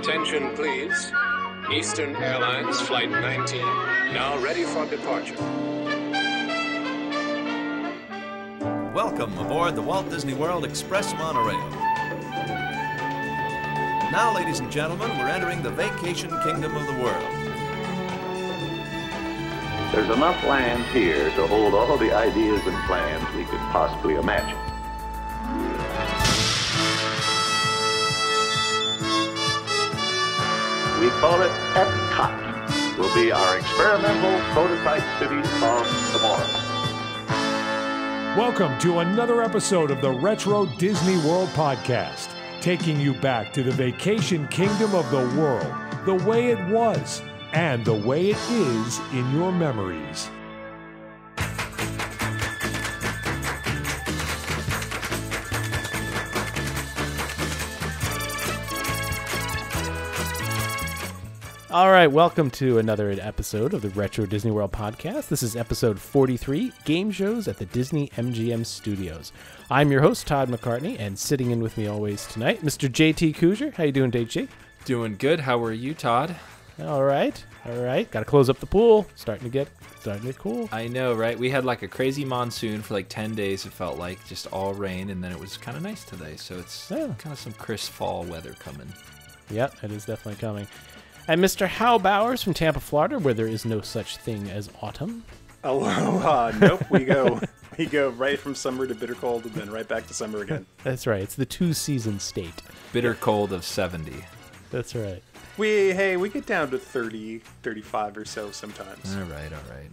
Attention, please. Eastern Airlines Flight 19, now ready for departure. Welcome aboard the Walt Disney World Express Monorail. Now, ladies and gentlemen, we're entering the vacation kingdom of the world. There's enough land here to hold all of the ideas and plans we could possibly imagine. We call it Epcot. Will be our experimental prototype city of tomorrow. Welcome to another episode of the Retro Disney World Podcast, taking you back to the vacation kingdom of the world, the way it was and the way it is in your memories. All right, welcome to another episode of the Retro Disney World Podcast. This is episode 43, Game Shows at the Disney MGM Studios. I'm your host, Todd McCartney, and sitting in with me always tonight, Mr. JT Couser. How you doing, JT? Doing good. How are you, Todd? All right, all right. Got to close up the pool. Starting to get cool. I know, right? We had like a crazy monsoon for like 10 days, it felt like, just all rain, and then it was kind of nice today, so it's kind of some crisp fall weather coming. Yep, it is definitely coming. And Mr. Hal Bowers from Tampa, Florida, where there is no such thing as autumn. Aloha. Nope, we go right from summer to bitter cold and then right back to summer again. That's right. It's the two-season state. Bitter cold of 70. That's right. We get down to 30, 35 or so sometimes. All right, all right.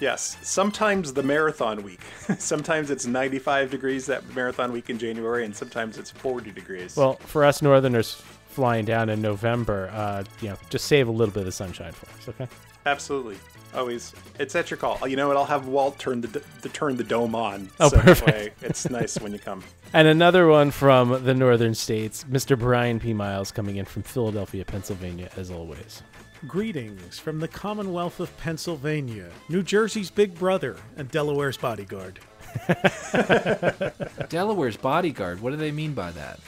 Yes, sometimes the marathon week. Sometimes it's 95 degrees that marathon week in January, and sometimes it's 40 degrees. Well, for us Northerners flying down in November, just save a little bit of sunshine for us, okay? Absolutely, always. It's at your call. You know what? I'll have Walt turn the dome on. Oh, so perfect. That way it's nice when you come. And another one from the northern states, Mr. Brian P. Miles, coming in from Philadelphia, Pennsylvania, as always. Greetings from the Commonwealth of Pennsylvania, New Jersey's big brother, and Delaware's bodyguard. Delaware's bodyguard. What do they mean by that?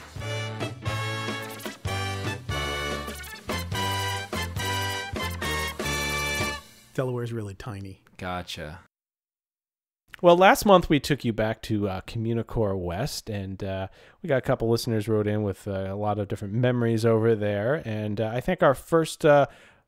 Delaware's really tiny. Gotcha. Well, last month we took you back to Communicore West, and we got a couple listeners wrote in with a lot of different memories over there. And I think our first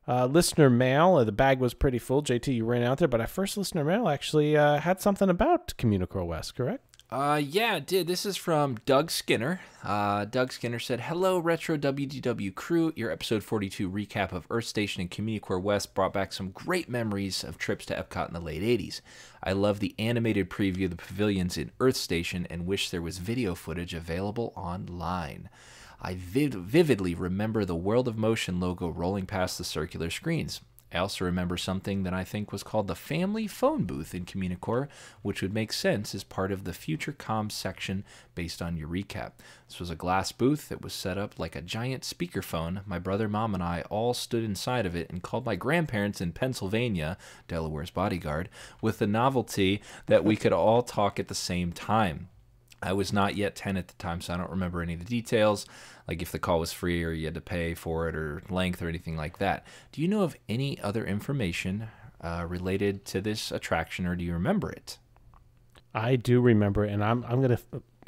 listener mail, the bag was pretty full. JT, you ran out there, but our first listener mail actually had something about Communicore West, correct? Yeah, it did. This is from Doug Skinner. Doug Skinner said, "Hello, Retro WDW crew. Your episode 42 recap of Earth Station and Communicore West brought back some great memories of trips to Epcot in the late 80s. I love the animated preview of the pavilions in Earth Station and wish there was video footage available online. I vividly remember the World of Motion logo rolling past the circular screens. I also remember something that I think was called the family phone booth in Communicore, which would make sense as part of the future comms section based on your recap. This was a glass booth that was set up like a giant speakerphone. My brother, mom, and I all stood inside of it and called my grandparents in Pennsylvania, Delaware's bodyguard, with the novelty that we could all talk at the same time. I was not yet 10 at the time, so I don't remember any of the details, like if the call was free or you had to pay for it or length or anything like that. Do you know of any other information related to this attraction, or do you remember it?" I do remember it, and I'm going to...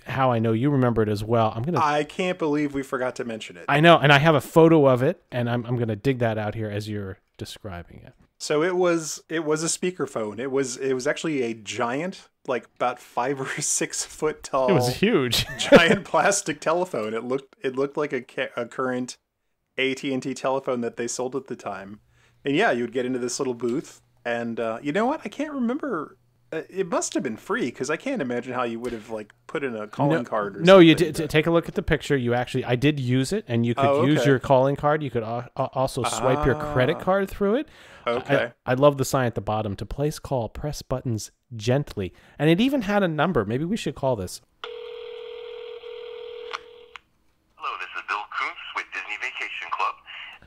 How I know you remember it as well. I can't believe we forgot to mention it. I know, and I have a photo of it, and I'm going to dig that out here as you're describing it. So it was a speakerphone. It was actually a giant, like about 5 or 6 foot tall. It was huge, giant plastic telephone. It looked like a current AT&T telephone that they sold at the time. And yeah, you would get into this little booth, and you know what? I can't remember. It must have been free, because I can't imagine how you would have like put in a calling card. Or no, something. You did. Take a look at the picture. You actually, I did use it, and you could use your calling card. You could also swipe your credit card through it. Okay. I love the sign at the bottom: to place call, press buttons gently, and it even had a number. Maybe we should call this. Hello, this is Bill Koontz with Disney Vacation Club,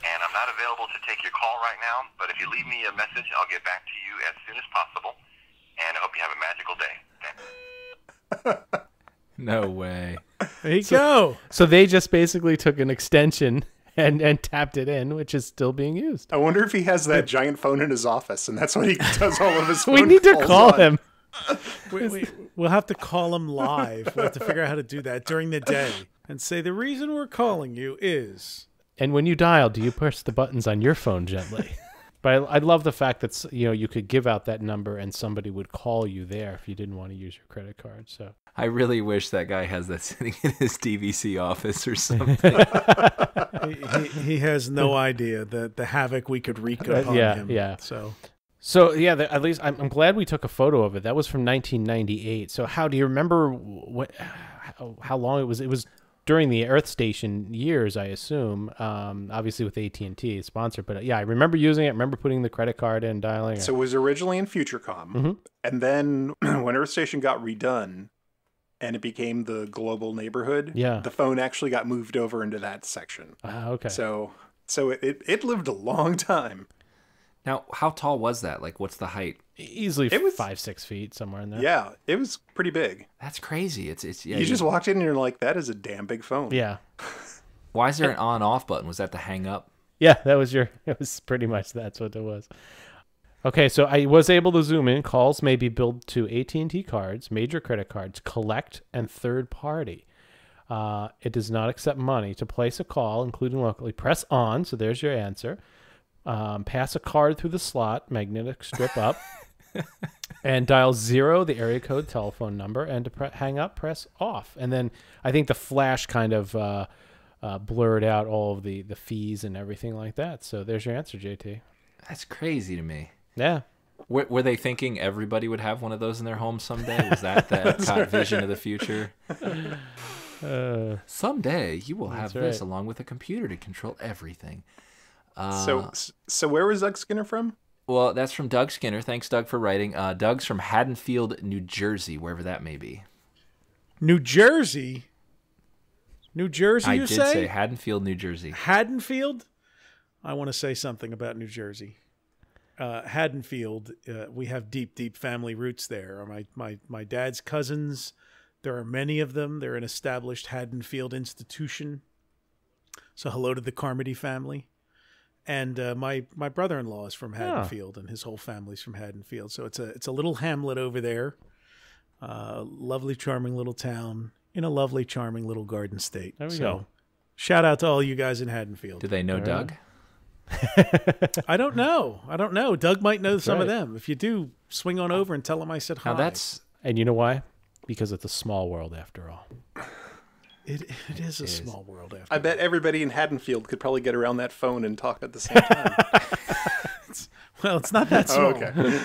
and I'm not available to take your call right now. But if you leave me a message, I'll get back to you as soon as possible. And I hope you have a magical day." No way. There you go. So they just basically took an extension and tapped it in, which is still being used. I wonder if he has that giant phone in his office, and that's what he does all of his phone calls. We need to call him. We'll have to call him live. We'll have to figure out how to do that during the day and say, the reason we're calling you is... And when you dial, do you push the buttons on your phone gently? But I love the fact that, you know, you could give out that number and somebody would call you there if you didn't want to use your credit card. So I really wish that guy has that sitting in his DVC office or something. he has no idea the havoc we could wreak upon him. Yeah. So yeah, at least I'm glad we took a photo of it. That was from 1998. So how do you remember how long it was? It was during the Earth Station years, I assume, obviously with AT&T sponsored. But yeah, I remember using it. I remember putting the credit card in, dialing it. So it was originally in Futurecom. Mm-hmm. And then when Earth Station got redone and it became the global neighborhood, yeah, the phone actually got moved over into that section. Okay. So it lived a long time. Now, how tall was that? Like, what's the height? Easily 5-6 feet, somewhere in there. Yeah, it was pretty big. That's crazy. You just walked in and you're like, that is a damn big phone. Yeah. Why is there an on-off button? Was that the hang up? Yeah, it was pretty much, that's what it was. Okay, so I was able to zoom in. Calls may be billed to AT&T cards, major credit cards, collect, and third party. It does not accept money. To place a call, including locally, press on, so there's your answer. Pass a card through the slot, magnetic strip up, and dial 0, the area code telephone number, and to hang up, press off. And then I think the flash kind of blurred out all of the fees and everything like that. So there's your answer, JT. That's crazy to me. Yeah. Were they thinking everybody would have one of those in their home someday? Was that the Epcot vision of the future? Someday you will have this along with a computer to control everything. So where was Doug Skinner from? Well, that's from Doug Skinner. Thanks, Doug, for writing. Doug's from Haddonfield, New Jersey, wherever that may be. New Jersey? New Jersey, you say? I did say Haddonfield, New Jersey. Haddonfield? I want to say something about New Jersey. Haddonfield, we have deep, deep family roots there. My dad's cousins, there are many of them. They're an established Haddonfield institution. So hello to the Carmody family. And my brother-in-law is from Haddonfield, and his whole family's from Haddonfield. So it's a little hamlet over there. Lovely, charming little town in a lovely, charming little garden state. There we go. Shout out to all you guys in Haddonfield. Do they know Doug? I don't know. I don't know. Doug might know some of them. If you do, swing on over and tell him I said hi. Now and you know why? Because it's a small world after all. It is a small world. After I bet everybody in Haddonfield could probably get around that phone and talk at the same time. Well, it's not that small. Okay.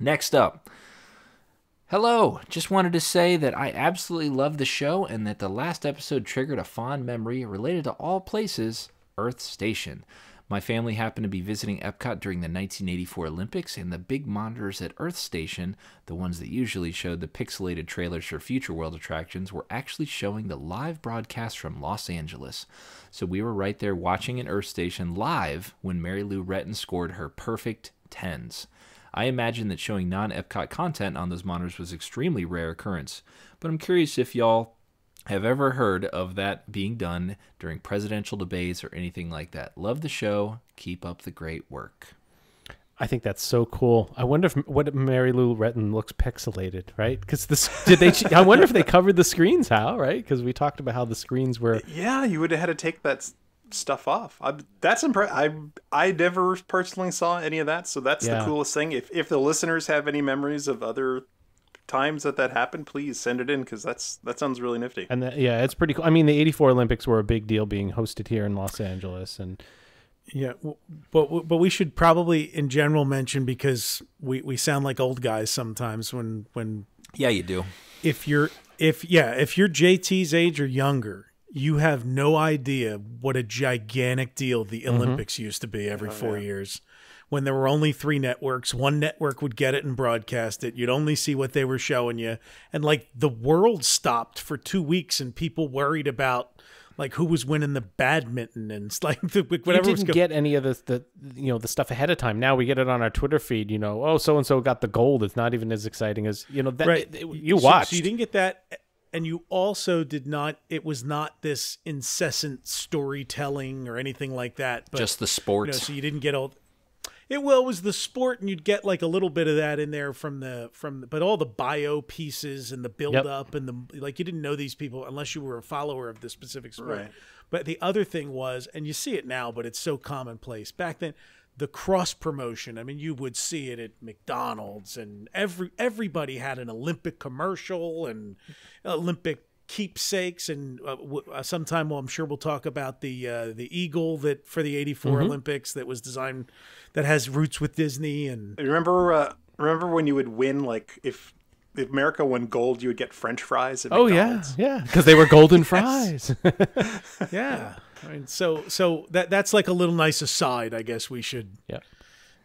Next up. Hello. Just wanted to say that I absolutely love the show and that the last episode triggered a fond memory related to all places, Earth Station. My family happened to be visiting Epcot during the 1984 Olympics, and the big monitors at Earth Station, the ones that usually showed the pixelated trailers for Future World attractions, were actually showing the live broadcast from Los Angeles. So we were right there watching an Earth Station live when Mary Lou Retton scored her perfect 10s. I imagine that showing non-Epcot content on those monitors was an extremely rare occurrence, but I'm curious if y'all have ever heard of that being done during presidential debates or anything like that. Love the show. Keep up the great work. I think that's so cool. I wonder if what Mary Lou Retton looks pixelated, right? Because I wonder if they covered the screens, how, right? Because we talked about how the screens were. Yeah, you would have had to take that stuff off. That's impressive. I never personally saw any of that, so that's the coolest thing. If the listeners have any memories of other times that happened, please send it in, because that sounds really nifty. And yeah, it's pretty cool. I mean, the 84 Olympics were a big deal, being hosted here in Los Angeles, and yeah, but we should probably in general mention, because we sound like old guys sometimes when yeah, you do. If you're JT's age or younger, you have no idea what a gigantic deal the Olympics used to be every 4 years. When there were only 3 networks, one network would get it and broadcast it. You'd only see what they were showing you. And like the world stopped for 2 weeks, and people worried about like who was winning the badminton and like whatever. You didn't get any of the stuff ahead of time. Now we get it on our Twitter feed. You know, oh, so and so got the gold. It's not even as exciting as you know that you watched. So you didn't get that. And you also did not, it was not this incessant storytelling or anything like that. But, just the sport. You know, so you didn't get all, it was the sport, and you'd get like a little bit of that in there from the, but all the bio pieces and the build up and the, like, you didn't know these people unless you were a follower of the specific sport. Right. But the other thing was, and you see it now, but it's so commonplace back then, the cross promotion. I mean, you would see it at McDonald's, and everybody had an Olympic commercial and Olympic keepsakes. And sometime, well, I'm sure we'll talk about the eagle that for the '84 Olympics that was designed, that has roots with Disney. And remember when you would win, like if America won gold, you would get French fries at McDonald's. Yeah, because they were golden fries. Yeah. I mean, so that's like a little nice aside, I guess we should,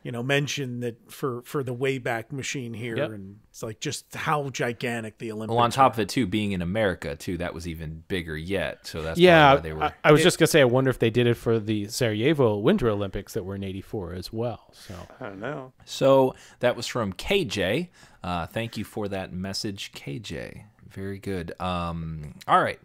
you know, mention that for the Wayback Machine here, and it's like just how gigantic the Olympics. Well, on top of it too, being in America too, that was even bigger yet. So that's why they were. I was just gonna say, I wonder if they did it for the Sarajevo Winter Olympics that were in '84 as well. So I don't know. So that was from KJ. Thank you for that message, KJ. Very good. All right.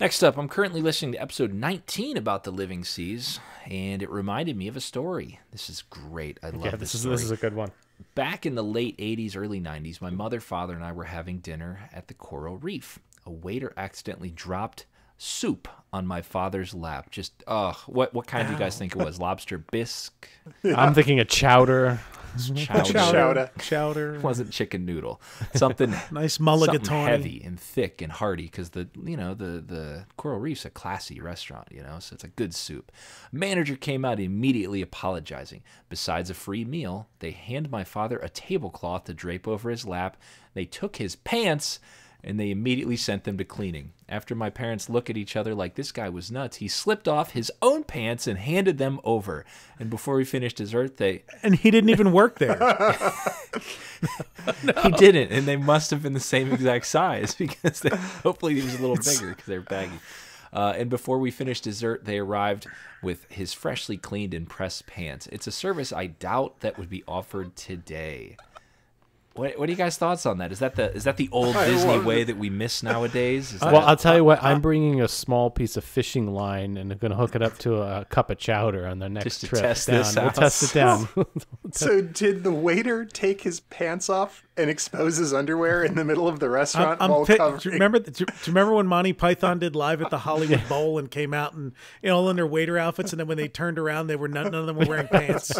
Next up, I'm currently listening to episode 19 about the Living Seas, and it reminded me of a story. This is great. I love this story. This is a good one. Back in the late 80s, early 90s, my mother, father, and I were having dinner at the Coral Reef. A waiter accidentally dropped soup on my father's lap. Just, what kind do you guys think it was? Lobster bisque? I'm thinking a chowder. Chowder. It wasn't chicken noodle. Something nice, mulligatawny, something heavy and thick and hearty, because the the Coral Reef's a classy restaurant, so it's a good soup. Manager came out immediately apologizing. Besides a free meal, they handed my father a tablecloth to drape over his lap. They took his pants and they immediately sent them to cleaning. After my parents looked at each other like this guy was nuts, he slipped off his own pants and handed them over. And before we finished dessert, they... And he didn't even work there. No. He didn't, and they must have been the same exact size, because hopefully he was a little bigger because they're baggy. And before we finished dessert, they arrived with his freshly cleaned and pressed pants. It's a service I doubt that would be offered today. What are you guys' thoughts on that? Is that the old Disney way that we miss nowadays? Well, I'll tell you what. I'm bringing a small piece of fishing line, and I'm going to hook it up to a cup of chowder on the next just to trip. Test down. This we'll out. Test it down. So did the waiter take his pants off and expose his underwear in the middle of the restaurant? Do you remember when Monty Python did Live at the Hollywood Bowl and came out and all in their waiter outfits, and then when they turned around, they were none of them were wearing pants.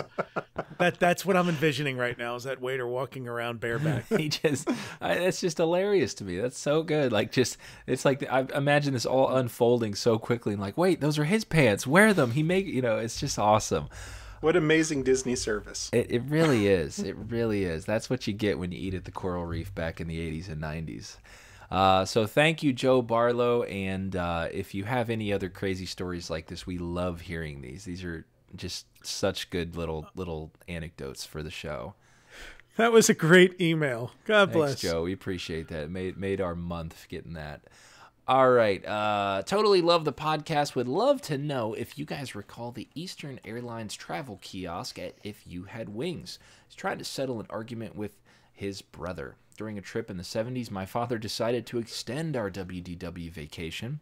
That's what I'm envisioning right now, is that waiter walking around bareback. He just that's just hilarious to me. That's so good. Like, just it's like I imagine this all unfolding so quickly, and like, wait, those are his pants, wear them. He made, it's just awesome. What amazing Disney service. It really is. It really is. That's what you get when you eat at the Coral Reef back in the 80s and 90s. So thank you, Joe Barlow, and if you have any other crazy stories like this, we love hearing these. These are just such good little anecdotes for the show. That was a great email. God bless. Thanks, Joe. We appreciate that. It made our month getting that. All right. Totally love the podcast. Would love to know if you guys recall the Eastern Airlines travel kiosk at If You Had Wings. He's trying to settle an argument with his brother. During a trip in the 70s, my father decided to extend our WDW vacation.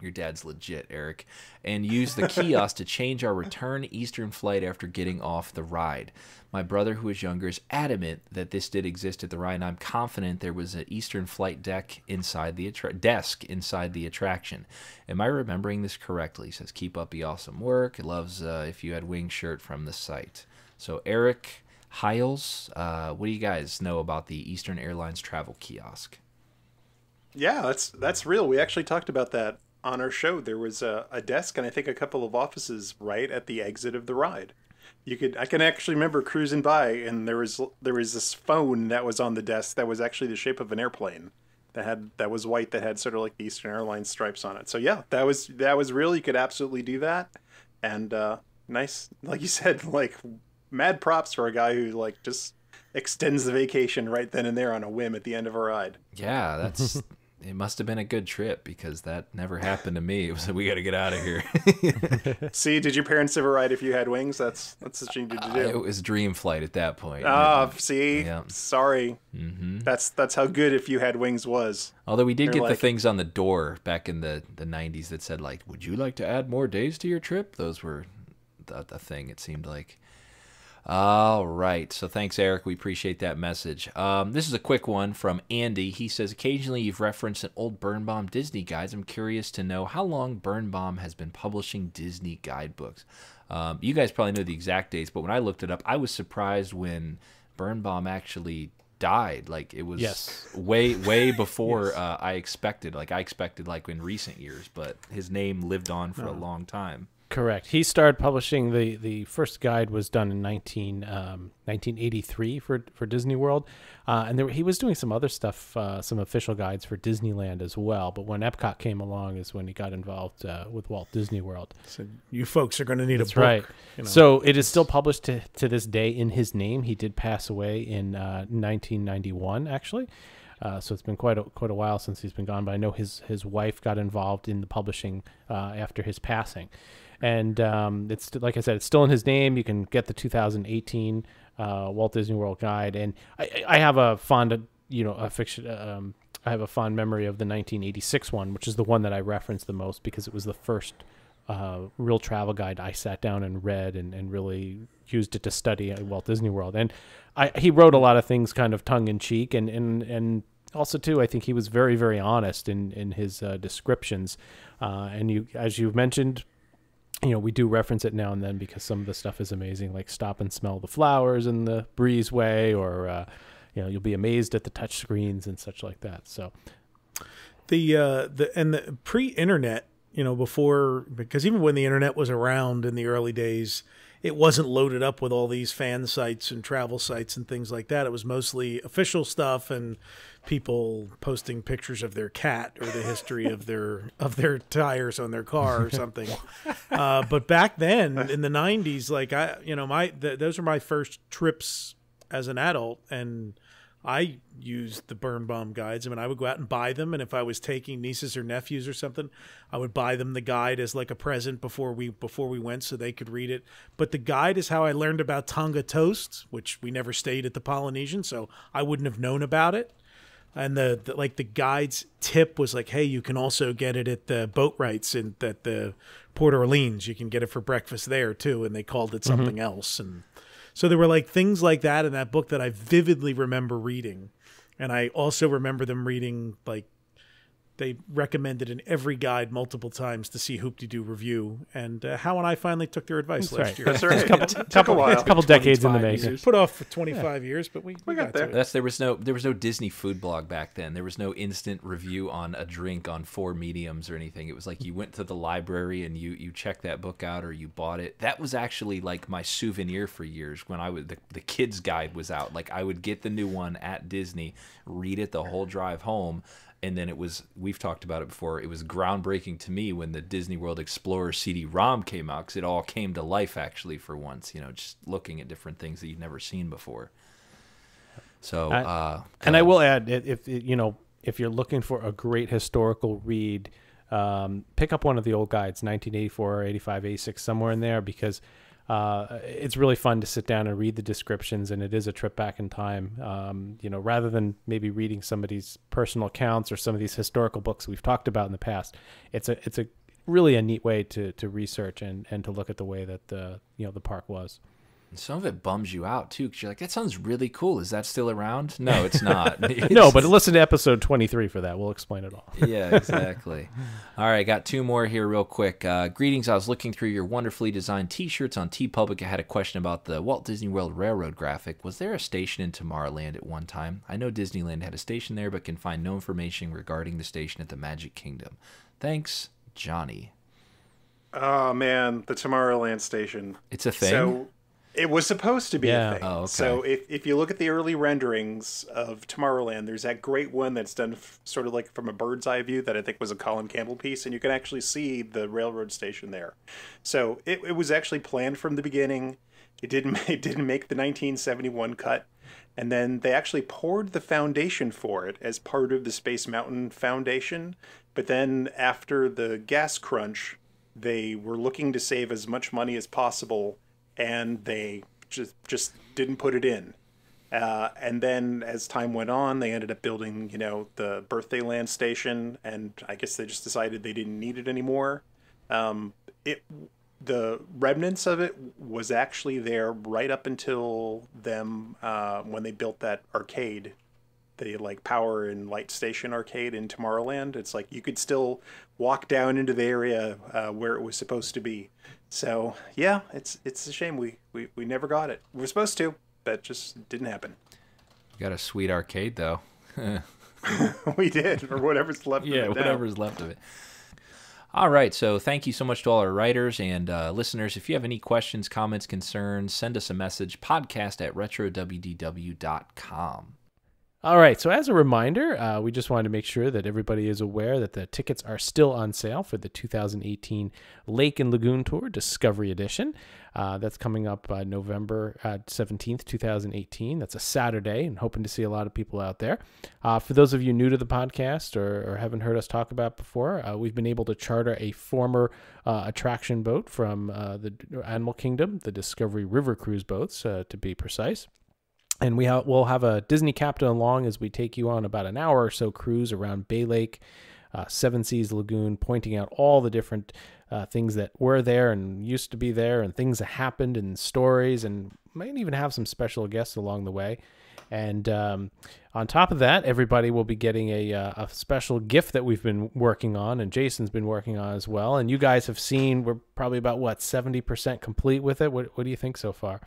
Your dad's legit, Eric. And use the kiosk to change our return Eastern flight after getting off the ride. My brother, who is younger, is adamant that this did exist at the ride, and I'm confident there was an Eastern flight desk inside the attraction. Am I remembering this correctly? He says, keep up the awesome work. He loves If You Had Wings shirt from the site. So Eric Hiles, what do you guys know about the Eastern Airlines travel kiosk? Yeah, that's real. We actually talked about that on our show. There was a desk and I think a couple of offices right at the exit of the ride. I can actually remember cruising by, and there was this phone that was on the desk that was actually the shape of an airplane that was white, that had sort of like the Eastern Airlines stripes on it. So yeah, that was real. You could absolutely do that, and nice, like you said, like mad props for a guy who like just extends the vacation right then and there on a whim at the end of a ride. Yeah, that's it must have been a good trip, because that never happened to me. It was like, we got to get out of here. See, did your parents ever ride if you had wings? That's what you needed to do. It was dream flight at that point. Oh, see, yeah. Sorry. Mm-hmm. That's how good if you had wings was. Although we did get the things on the door back in the 90s that said, like, would you like to add more days to your trip? Those were the thing, it seemed like. All right. So thanks, Eric. We appreciate that message. This is a quick one from Andy. He says, occasionally you've referenced an old Birnbaum Disney guides. I'm curious to know how long Birnbaum has been publishing Disney guidebooks. You guys probably know the exact dates, but when I looked it up, I was surprised when Birnbaum actually died. Like, it was way before I expected. Like, I expected, like, in recent years, but his name lived on for a long time. Correct. He started publishing the first guide was done in 1983 for Disney World, and he was doing some other stuff, some official guides for Disneyland as well. But when Epcot came along, is when he got involved with Walt Disney World. So you folks are going to need a book. Right. You know. So it is still published to this day in his name. He did pass away in 1991, actually. So it's been quite a while since he's been gone. But I know his wife got involved in the publishing after his passing. And it's, like I said, it's still in his name. You can get the 2018 Walt Disney World Guide, and I have a fond, you know, I have a fond memory of the 1986 one, which is the one that I referenced the most because it was the first real travel guide I sat down and read and really used it to study at Walt Disney World. And he wrote a lot of things kind of tongue in cheek, and also, too, I think he was very, very honest in his descriptions. And as you've mentioned, you know, we do reference it now and then because some of the stuff is amazing, like stop and smell the flowers in the breezeway, or, you know, you'll be amazed at the touch screens and such like that. So the pre-internet, you know, before, because even when the internet was around in the early days, it wasn't loaded up with all these fan sites and travel sites and things like that. It was mostly official stuff and people posting pictures of their cat or the history of their tires on their car or something. But back then in the 90s, like those were my first trips as an adult, and I used the Birnbaum guides. I mean, I would go out and buy them, and if I was taking nieces or nephews or something, I would buy them the guide as like a present before we went, so they could read it. But the guide is how I learned about Tonga Toast, which we never stayed at the Polynesian, so I wouldn't have known about it. And the guide's tip was like, hey, you can also get it at the boat rights at the Port Orleans. You can get it for breakfast there too, and they called it something else. And so there were like things like that in that book that I vividly remember reading. And I also remember them reading, like, they recommended in every guide multiple times to see Hoop-de-Doo Review. And Hal and I finally took their advice last year. That's right. It's a couple decades in the making. Put off for 25 years, but we got there. There was no Disney food blog back then. There was no instant review on a drink on 4 mediums or anything. It was like you went to the library and you checked that book out or you bought it. That was actually like my souvenir for years when I was the kids' guide was out. Like I would get the new one at Disney, read it the whole drive home. And then it was, we've talked about it before, it was groundbreaking to me when the Disney World Explorer CD-ROM came out, because it all came to life, actually, for once, you know, just looking at different things that you've never seen before. So, and I will add, if you're looking for a great historical read, pick up one of the old guides, 1984 or 85, 86, somewhere in there, because it's really fun to sit down and read the descriptions, and it is a trip back in time. You know, rather than maybe reading somebody's personal accounts or some of these historical books we've talked about in the past, it's a really a neat way to research and to look at the way that the the park was. And some of it bums you out too, because you're like, that sounds really cool. Is that still around? No, it's not. No, but listen to episode 23 for that. We'll explain it all. Yeah, exactly. All right, got 2 more here real quick. Greetings. I was looking through your wonderfully designed T-shirts on TeePublic. I had a question about the Walt Disney World Railroad graphic. Was there a station in Tomorrowland at one time? I know Disneyland had a station there, but can find no information regarding the station at the Magic Kingdom. Thanks, Johnny. Oh, man, the Tomorrowland station. It's a thing? So it was supposed to be a thing. Oh, okay. So if you look at the early renderings of Tomorrowland, there's that great one that's done sort of like from a bird's eye view that I think was a Colin Campbell piece, and you can actually see the railroad station there. So it was actually planned from the beginning It didn't make the 1971 cut. And then they actually poured the foundation for it as part of the Space Mountain Foundation. But then after the gas crunch, they were looking to save as much money as possible, and they just didn't put it in. And then as time went on, they ended up building, you know, the Birthday Land station, and I guess they just decided they didn't need it anymore. The remnants of it was actually there right up until them when they built that arcade, the like Power and Light Station arcade in Tomorrowland. It's like you could still walk down into the area where it was supposed to be. So yeah, it's a shame we never got it. We were supposed to, but just didn't happen. You got a sweet arcade though. We did, or whatever's left of it. Yeah, whatever's left of it. All right, so thank you so much to all our writers and listeners. If you have any questions, comments, concerns, send us a message, podcast@retrowdw.com. All right, so as a reminder, we just wanted to make sure that everybody is aware that the tickets are still on sale for the 2018 Lake and Lagoon Tour Discovery Edition. That's coming up November 17th, 2018. That's a Saturday, and hoping to see a lot of people out there. For those of you new to the podcast or haven't heard us talk about before, we've been able to charter a former attraction boat from the Animal Kingdom, the Discovery River Cruise boats, to be precise. And we'll have a Disney captain along as we take you on about an hour or so cruise around Bay Lake, Seven Seas Lagoon, pointing out all the different things that were there and used to be there and things that happened and stories, and might even have some special guests along the way. And on top of that, everybody will be getting a special gift that we've been working on, and Jason's been working on as well. And you guys have seen, we're probably about, what, 70% complete with it? What do you think so far?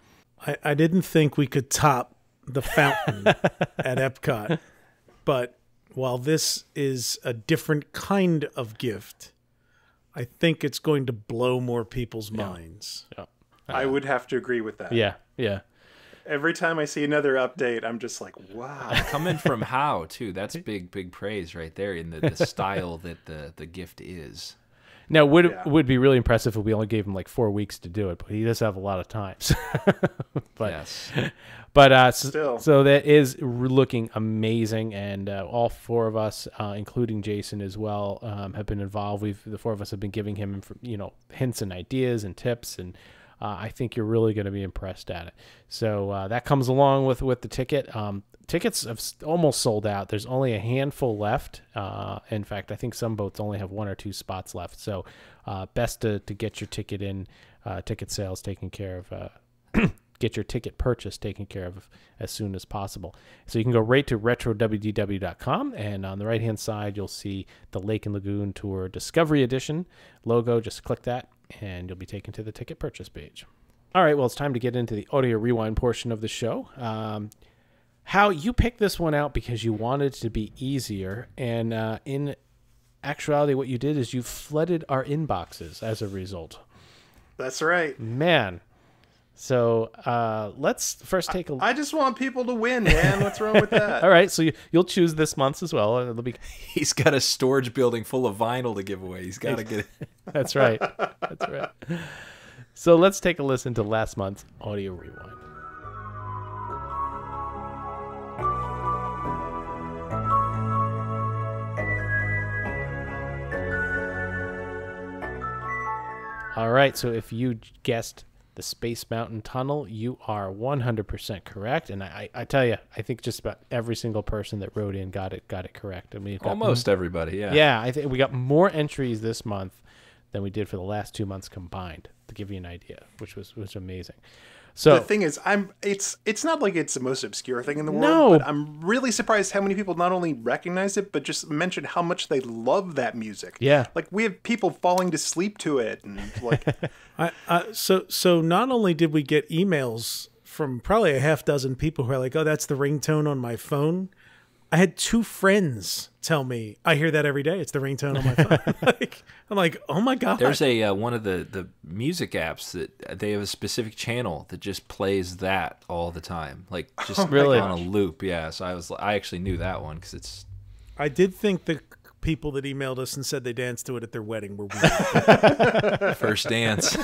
I didn't think we could top the fountain at Epcot. But while this is a different kind of gift, I think it's going to blow more people's minds. Yeah. I would have to agree with that. Yeah, yeah. Every time I see another update, I'm just like, wow. Coming from How, too. That's big, big praise right there in the style that the gift is. Now, would be really impressive if we only gave him like 4 weeks to do it, but he does have a lot of time. But yes. But so that is looking amazing, and all four of us, including Jason as well, have been involved. The four of us have been giving him, you know, hints and ideas and tips, and I think you're really going to be impressed at it. So that comes along with the ticket. Tickets have almost sold out. There's only a handful left. In fact, I think some boats only have 1 or 2 spots left. So best to get your ticket in, ticket sales taken care of, get your ticket purchase taken care of as soon as possible. So you can go right to retrowdw.com, and on the right-hand side, you'll see the Lake and Lagoon Tour Discovery Edition logo. Just click that, and you'll be taken to the ticket purchase page. All right, well, it's time to get into the audio rewind portion of the show. How you picked this one out because you wanted it to be easier, and in actuality, what you did is you flooded our inboxes as a result. That's right, man. So let's first take a. I just want people to win, man. What's wrong with that? All right, so you'll choose this month's as well. It'll be. He's got a storage building full of vinyl to give away. He's got to get it. That's right. That's right. So let's take a listen to last month's audio rewind. All right, so if you guessed the Space Mountain Tunnel, you are 100% correct. And I tell you, I think just about every single person that wrote in got it correct. And we've got almost everybody, yeah. Yeah, I think we got more entries this month than we did for the last 2 months combined, to give you an idea, which was amazing. So the thing is, it's not like it's the most obscure thing in the world, but I'm really surprised how many people not only recognize it, but just mentioned how much they love that music. Yeah. Like we have people falling to sleep to it, and like so not only did we get emails from probably half a dozen people who are like, "Oh, that's the ringtone on my phone." I had 2 friends tell me, "I hear that every day. It's the ringtone on my phone." I'm like, "Oh my god!" There's a one of the music apps that they have a specific channel that just plays that all the time, like just really on a loop. Yeah, so I actually knew that one because it's. I did think the people that emailed us and said they danced to it at their wedding were weird. First dance.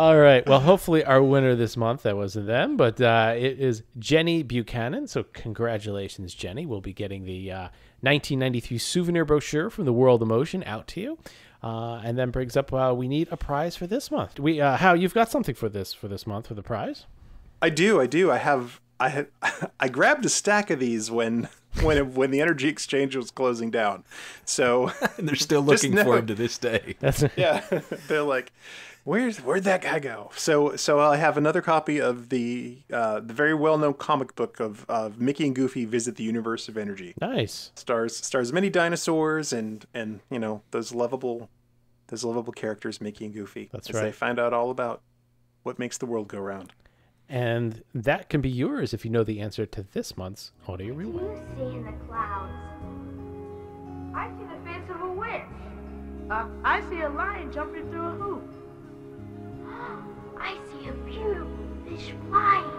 All right. Well, hopefully our winner this month, that wasn't them, but it is Jenny Buchanan. So congratulations, Jenny. We'll be getting the 1993 souvenir brochure from the World of Motion out to you. And then brings up, we need a prize for this month. We, Hal, you've got something for this month for the prize. I do. I grabbed a stack of these when the energy exchange was closing down. So and they're still looking for him to this day. That's yeah. They're like, where'd that guy go? So I have another copy of the very well-known comic book of Mickey and Goofy Visit the Universe of Energy. Nice. Stars many dinosaurs and you know, those lovable characters, Mickey and Goofy. That's right. They find out all about what makes the world go round. And that can be yours if you know the answer to this month's audio rewind. What do you see in the clouds? I see the face of a witch. I see a lion jumping through a hoop. I see a beautiful fish flying.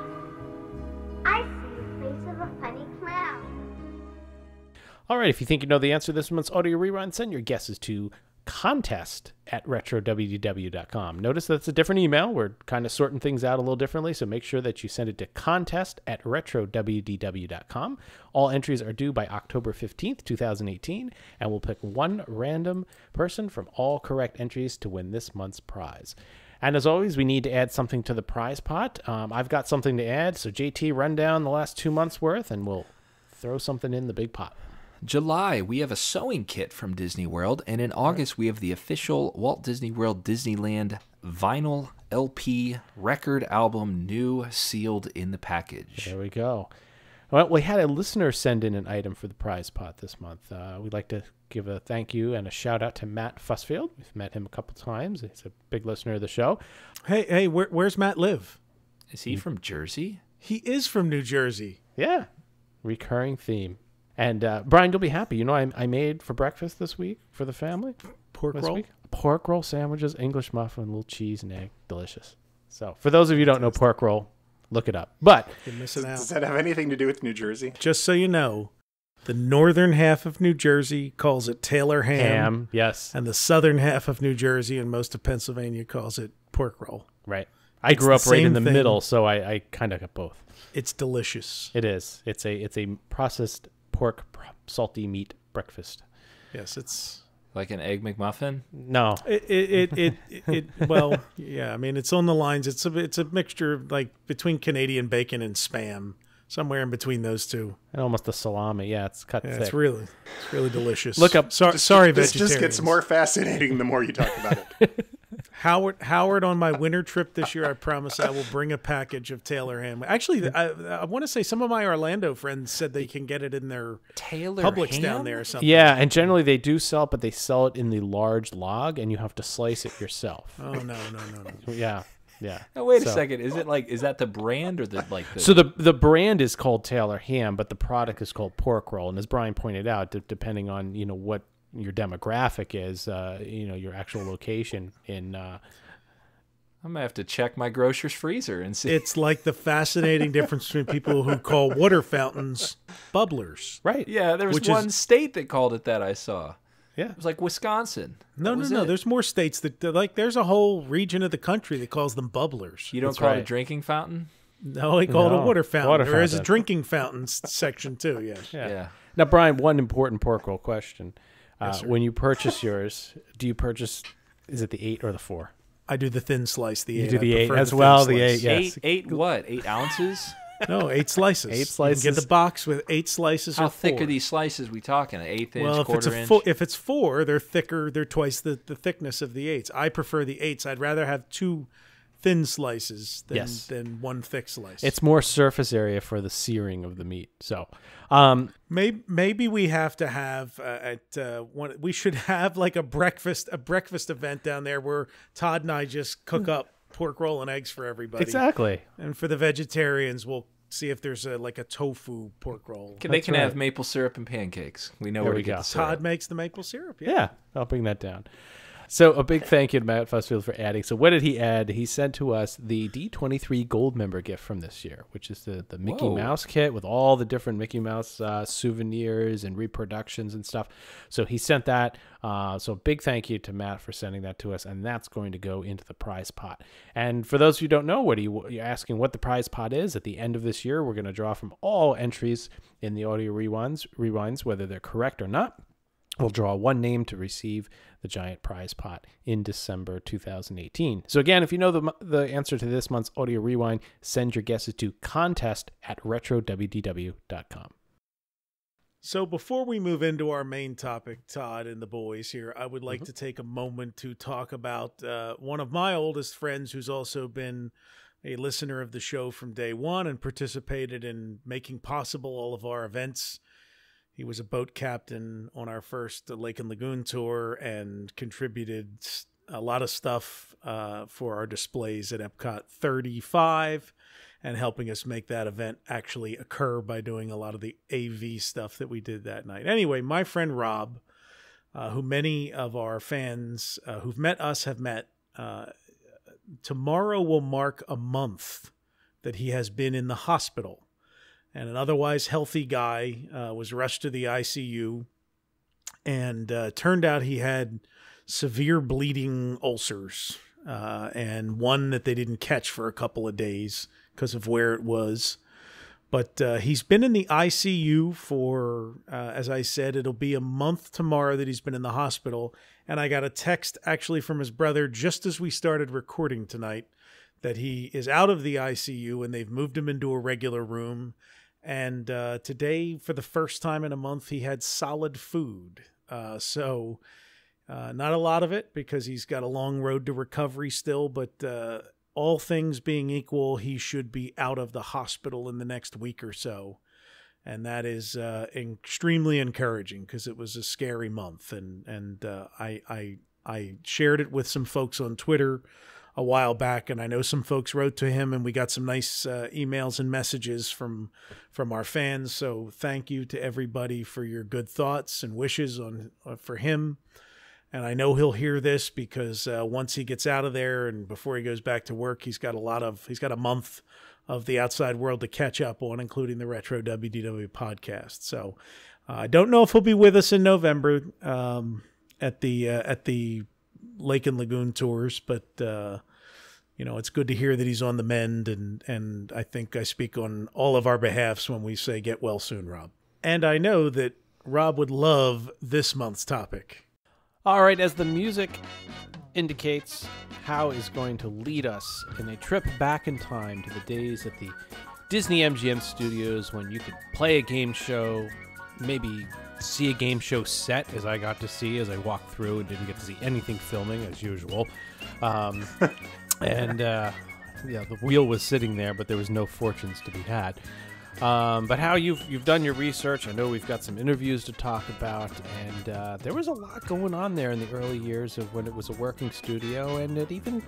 I see the face of a funny clown. All right, if you think you know the answer to this month's audio rerun, send your guesses to contest@retrowww.com. Notice that's a different email. We're kind of sorting things out a little differently, so make sure that you send it to contest@retrowdw.com. All entries are due by October 15th, 2018, and we'll pick one random person from all correct entries to win this month's prize. And as always, we need to add something to the prize pot. I've got something to add, so JT, run down the last 2 months' worth, and we'll throw something in the big pot. July, we have a sewing kit from Disney World, and in August, we have the official Walt Disney World Disneyland vinyl LP record album, new, sealed in the package. There we go. Well, we had a listener send in an item for the prize pot this month. We'd like to give a thank you and a shout out to Matt Fusfield. We've met him a couple times. He's a big listener of the show. Hey, where's Matt live? Is he from Jersey? He is from New Jersey. Yeah. Recurring theme. And Brian, you'll be happy. You know, I made for breakfast this week for the family. Pork roll sandwiches, English muffin, little cheese and egg. Delicious. So for those of you who don't know pork roll, look it up. But you're missing out. Does that have anything to do with New Jersey? Just so you know, the northern half of New Jersey calls it Taylor Ham. Yes. And the southern half of New Jersey and most of Pennsylvania calls it pork roll. Right. I grew up right in the middle, so I kind of got both. It's delicious. It is. It's a processed pork salty meat breakfast. Yes, it's like an egg McMuffin. No, it well, yeah. I mean, it's on the lines. It's a mixture of, like, between Canadian bacon and Spam, somewhere in between those two. And almost a salami. Yeah, it's cut thick. It's really delicious. Look up. Sorry, vegetarians. This just gets more fascinating the more you talk about it. Howard, on my winter trip this year, I promise I will bring a package of Taylor Ham. Actually, I want to say some of my Orlando friends said they can get it in their Taylor Publix ham? Down there or something. Yeah, and generally they do sell it, but they sell it in the large log, and you have to slice it yourself. Oh, no. Yeah. Now, wait a second. Is that the brand or the like? So the brand is called Taylor Ham, but the product is called pork roll. And as Brian pointed out, depending on, you know, what your demographic is, you know, your actual location in. I'm gonna have to check my grocer's freezer and see. It's like the fascinating difference between people who call water fountains bubblers. Right. Yeah. There was one state that called it that I saw. Yeah. It was like Wisconsin. No. There's more states that, like, there's a whole region of the country that calls them bubblers. You don't call it a drinking fountain? No, they call it a water fountain. There is a drinking fountain section too. Yeah. Yeah. Now, Brian, one important pork roll question. Yes, when you purchase yours, do you purchase, is it the 8 or the 4? I do the thin slice, the 8. You do the 8 as well, the 8, yes. 8 what? 8 ounces? No, 8 slices. 8 slices. You can get the box with 8 slices. How thick are these slices we talking? An eighth inch, well, quarter inch? Well, if it's 4, they're thicker. They're twice the thickness of the 8s. I prefer the 8s. I'd rather have 2 thin slices than one thick slice. It's more surface area for the searing of the meat. So maybe we have to have we should have like a breakfast event down there where Todd and I just cook up pork roll and eggs for everybody. Exactly. And for the vegetarians, we'll see if there's a tofu pork roll. They can have maple syrup and pancakes. We know where to get the syrup. Todd makes the maple syrup. Yeah, I'll bring that down. So a big thank you to Matt Fusfield for adding. So what did he add? He sent to us the D23 Gold Member gift from this year, which is the Mickey Mouse kit with all the different Mickey Mouse souvenirs and reproductions and stuff. So he sent that. So big thank you to Matt for sending that to us, and that's going to go into the prize pot. And for those who don't know, what you're asking what the prize pot is, at the end of this year, we're going to draw from all entries in the audio rewinds, whether they're correct or not. We'll draw one name to receive the giant prize pot in December 2018. So again, if you know the answer to this month's audio rewind, send your guesses to contest@retrowdw.com. So before we move into our main topic, Todd and the boys here, I would like to take a moment to talk about one of my oldest friends who's also been a listener of the show from day one and participated in making possible all of our events. He was a boat captain on our first Lake and Lagoon tour and contributed a lot of stuff for our displays at Epcot 35 and helping us make that event actually occur by doing a lot of the AV stuff that we did that night. Anyway, my friend Rob, who many of our fans who've met us have met, tomorrow will mark a month that he has been in the hospital. And an otherwise healthy guy was rushed to the ICU, and turned out he had severe bleeding ulcers, and one that they didn't catch for a couple of days because of where it was. But he's been in the ICU for, as I said, it'll be a month tomorrow that he's been in the hospital. And I got a text actually from his brother just as we started recording tonight that he is out of the ICU and they've moved him into a regular room. And today, for the first time in a month, he had solid food. So not a lot of it because he's got a long road to recovery still, but all things being equal, he should be out of the hospital in the next week or so. And that is extremely encouraging because it was a scary month. And I shared it with some folks on Twitter a while back, and I know some folks wrote to him, and we got some nice emails and messages from our fans. So thank you to everybody for your good thoughts and wishes on for him. And I know he'll hear this because once he gets out of there and before he goes back to work, he's got a month of the outside world to catch up on, including the Retro WDW podcast. So I don't know if he'll be with us in November at the Lake and Lagoon tours, but you know, it's good to hear that he's on the mend, and I think I speak on all of our behalfs when we say get well soon, Rob. And I know that Rob would love this month's topic. All right, as the music indicates, Hal is going to lead us in a trip back in time to the days at the Disney MGM Studios when you could play a game show, maybe see a game show set, as I got to see as I walked through and didn't get to see anything filming as usual. Yeah, the wheel was sitting there, but there was no fortunes to be had. But how you've done your research. I know we've got some interviews to talk about, and there was a lot going on there in the early years of when it was a working studio, and it even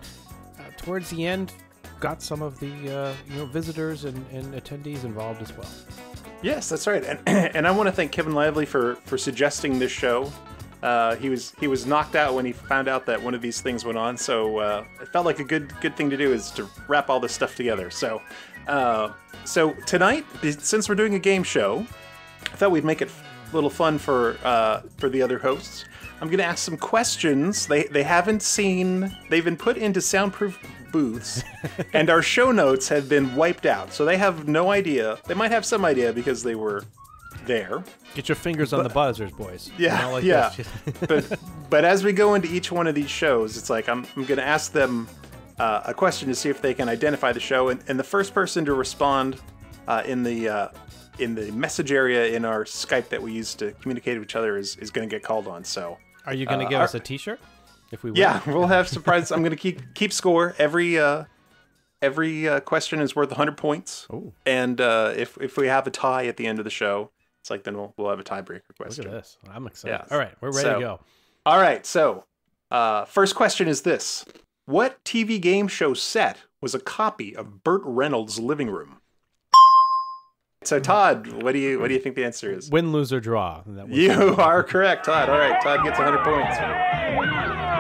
towards the end got some of the you know, visitors and attendees involved as well. Yes, that's right, and I want to thank Kevin Lively for suggesting this show. He was knocked out when he found out that one of these things went on, so it felt like a good thing to do is to wrap all this stuff together. So, so tonight, since we're doing a game show, I thought we'd make it a little fun for the other hosts. I'm going to ask some questions they haven't seen. They've been put into soundproof booths, and our show notes have been wiped out, so they have no idea. They might have some idea because they were there. Get your fingers on the buzzers, boys. Yeah, like yeah. But as we go into each one of these shows, it's like I'm going to ask them a question to see if they can identify the show, and the first person to respond in the message area in our Skype that we use to communicate with each other is going to get called on. So, are you going to give us a T-shirt? If we win. Yeah, we'll have surprises. I'm going to keep score. Every question is worth 100 points. Ooh. And if we have a tie at the end of the show, it's like then we'll have a tiebreaker question. Look at this. I'm excited. Yeah. All right, we're ready to go. All right, so first question is this: what TV game show set was a copy of Bert Reynolds' living room? So Todd, what do you think the answer is? Win, lose, or draw. You are correct, Todd. All right, Todd gets 100 points.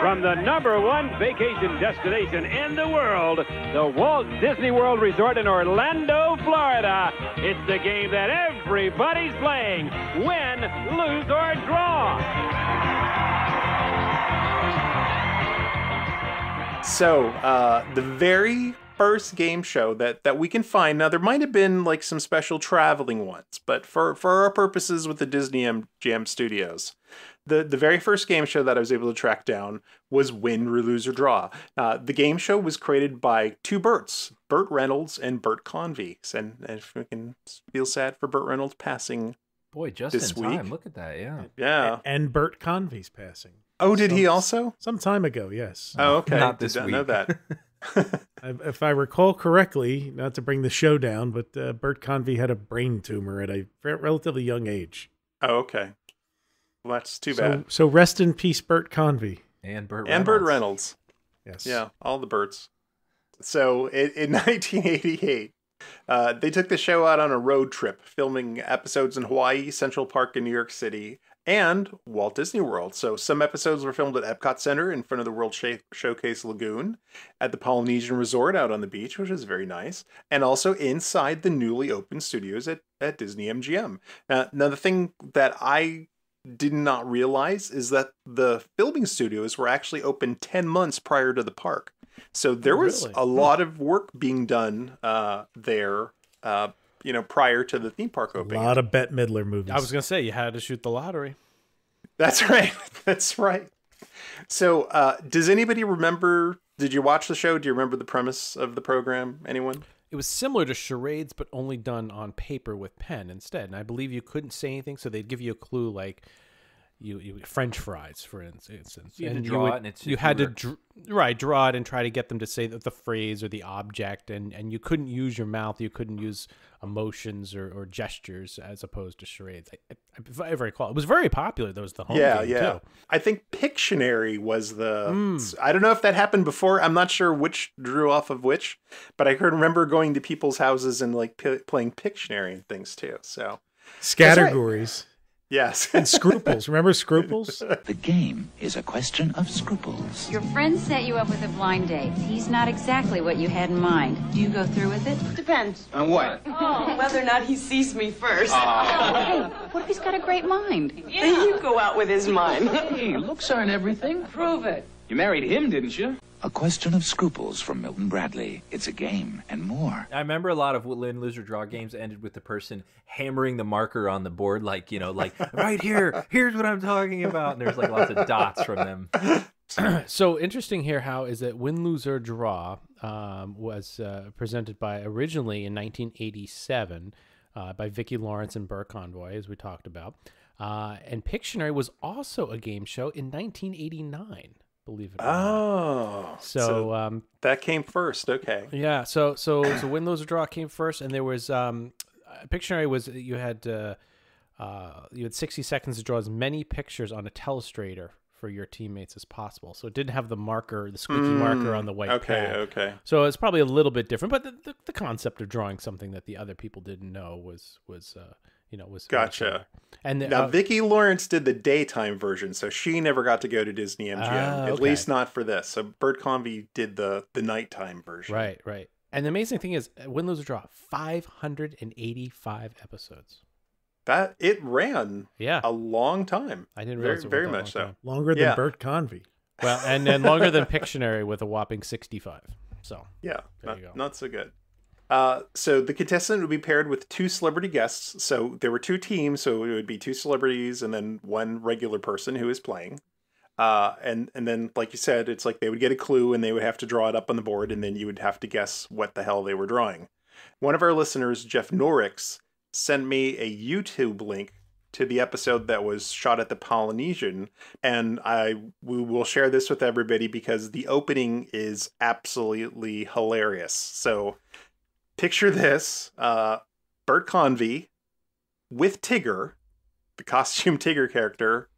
From the #1 vacation destination in the world, the Walt Disney World Resort in Orlando, Florida. It's the game that everybody's playing. Win, lose, or draw. So the very first game show that we can find, now there might have been like some special traveling ones, but for our purposes with the Disney MGM Studios, the very first game show that I was able to track down was Win, Lose, or Draw. The game show was created by two Berts, Bert Reynolds and Bert Convey. And if we can feel sad for Bert Reynolds passing. Boy, just this in time. Week. Look at that, yeah. Yeah. And Bert Convey's passing. Oh, did he also? Some time ago, yes. Oh, okay. Not this week. I know that. If I recall correctly, not to bring the show down, but Bert Convey had a brain tumor at a relatively young age. Oh, okay. Well, that's too bad. So rest in peace, Bert Convey. And Bert Reynolds. Yes. Yeah, all the Berts. So in 1988, they took the show out on a road trip, filming episodes in Hawaii, Central Park, and New York City, and Walt Disney World. So some episodes were filmed at Epcot Center in front of the World Showcase Lagoon, at the Polynesian Resort out on the beach, which is very nice, and also inside the newly opened studios at Disney MGM. Now, the thing that I did not realize is that the filming studios were actually open 10 months prior to the park. So there was a lot of work being done there, you know, prior to the theme park opening. A lot of Bette Midler movies. I was going to say, you had to shoot the lottery. That's right. That's right. So does anybody remember, did you watch the show? Do you remember the premise of the program? Anyone? It was similar to charades, but only done on paper with pen instead. And I believe you couldn't say anything, so they'd give you a clue like, you French fries, for instance. You had to draw it. You had to draw it and try to get them to say the phrase or the object, and you couldn't use your mouth. You couldn't use emotions or gestures as opposed to charades. If I ever recall, it was very popular. That was the home game, too. I think Pictionary was the... I don't know if that happened before. I'm not sure which drew off of which, but I can remember going to people's houses and like playing Pictionary and things, too. So Scattergories. Yes. And scruples. Remember scruples? The game is a question of scruples. Your friend set you up with a blind date. He's not exactly what you had in mind. Do you go through with it? Depends. On what? Oh, whether or not he sees me first. Hey, what if he's got a great mind? Yeah. Then you go out with his mind. Hey, looks aren't everything. Prove it. You married him, didn't you? A question of scruples from Milton Bradley. It's a game and more. I remember a lot of Win, Lose, or Draw games ended with the person hammering the marker on the board, like, you know, like, right here, here's what I'm talking about. And there's like lots of dots from them. So interesting here, how is that Win, Lose, or Draw was presented by originally in 1987 by Vicki Lawrence and Bert Convey, as we talked about. And Pictionary was also a game show in 1989. Believe it or not. Oh, so that came first. Okay, yeah. So Win, Lose, or Draw came first, and there was Pictionary was you had 60 seconds to draw as many pictures on a telestrator for your teammates as possible. So it didn't have the marker, the squeaky marker on the white pad. Okay. So it's probably a little bit different, but the concept of drawing something that the other people didn't know was you know, was gotcha. And the, now Vicki Lawrence did the daytime version, so she never got to go to Disney MGM, at least not for this. So Bert Convey did the nighttime version, right. And the amazing thing is, Win, Lose, or Draw, 585 episodes. That it ran, a long time. I didn't realize very much so. Longer than Bert Convey. Well, and then longer than Pictionary with a whopping 65. So yeah, not so good. So the contestant would be paired with two celebrity guests. So there were two teams, so it would be two celebrities and then one regular person who is playing. And then, like you said, it's like they would get a clue and they would have to draw it up on the board, and then you would have to guess what the hell they were drawing. One of our listeners, Jeff Norix, sent me a YouTube link to the episode that was shot at the Polynesian, and we will share this with everybody because the opening is absolutely hilarious. So... picture this, Bert Convey with Tigger, the costume Tigger character,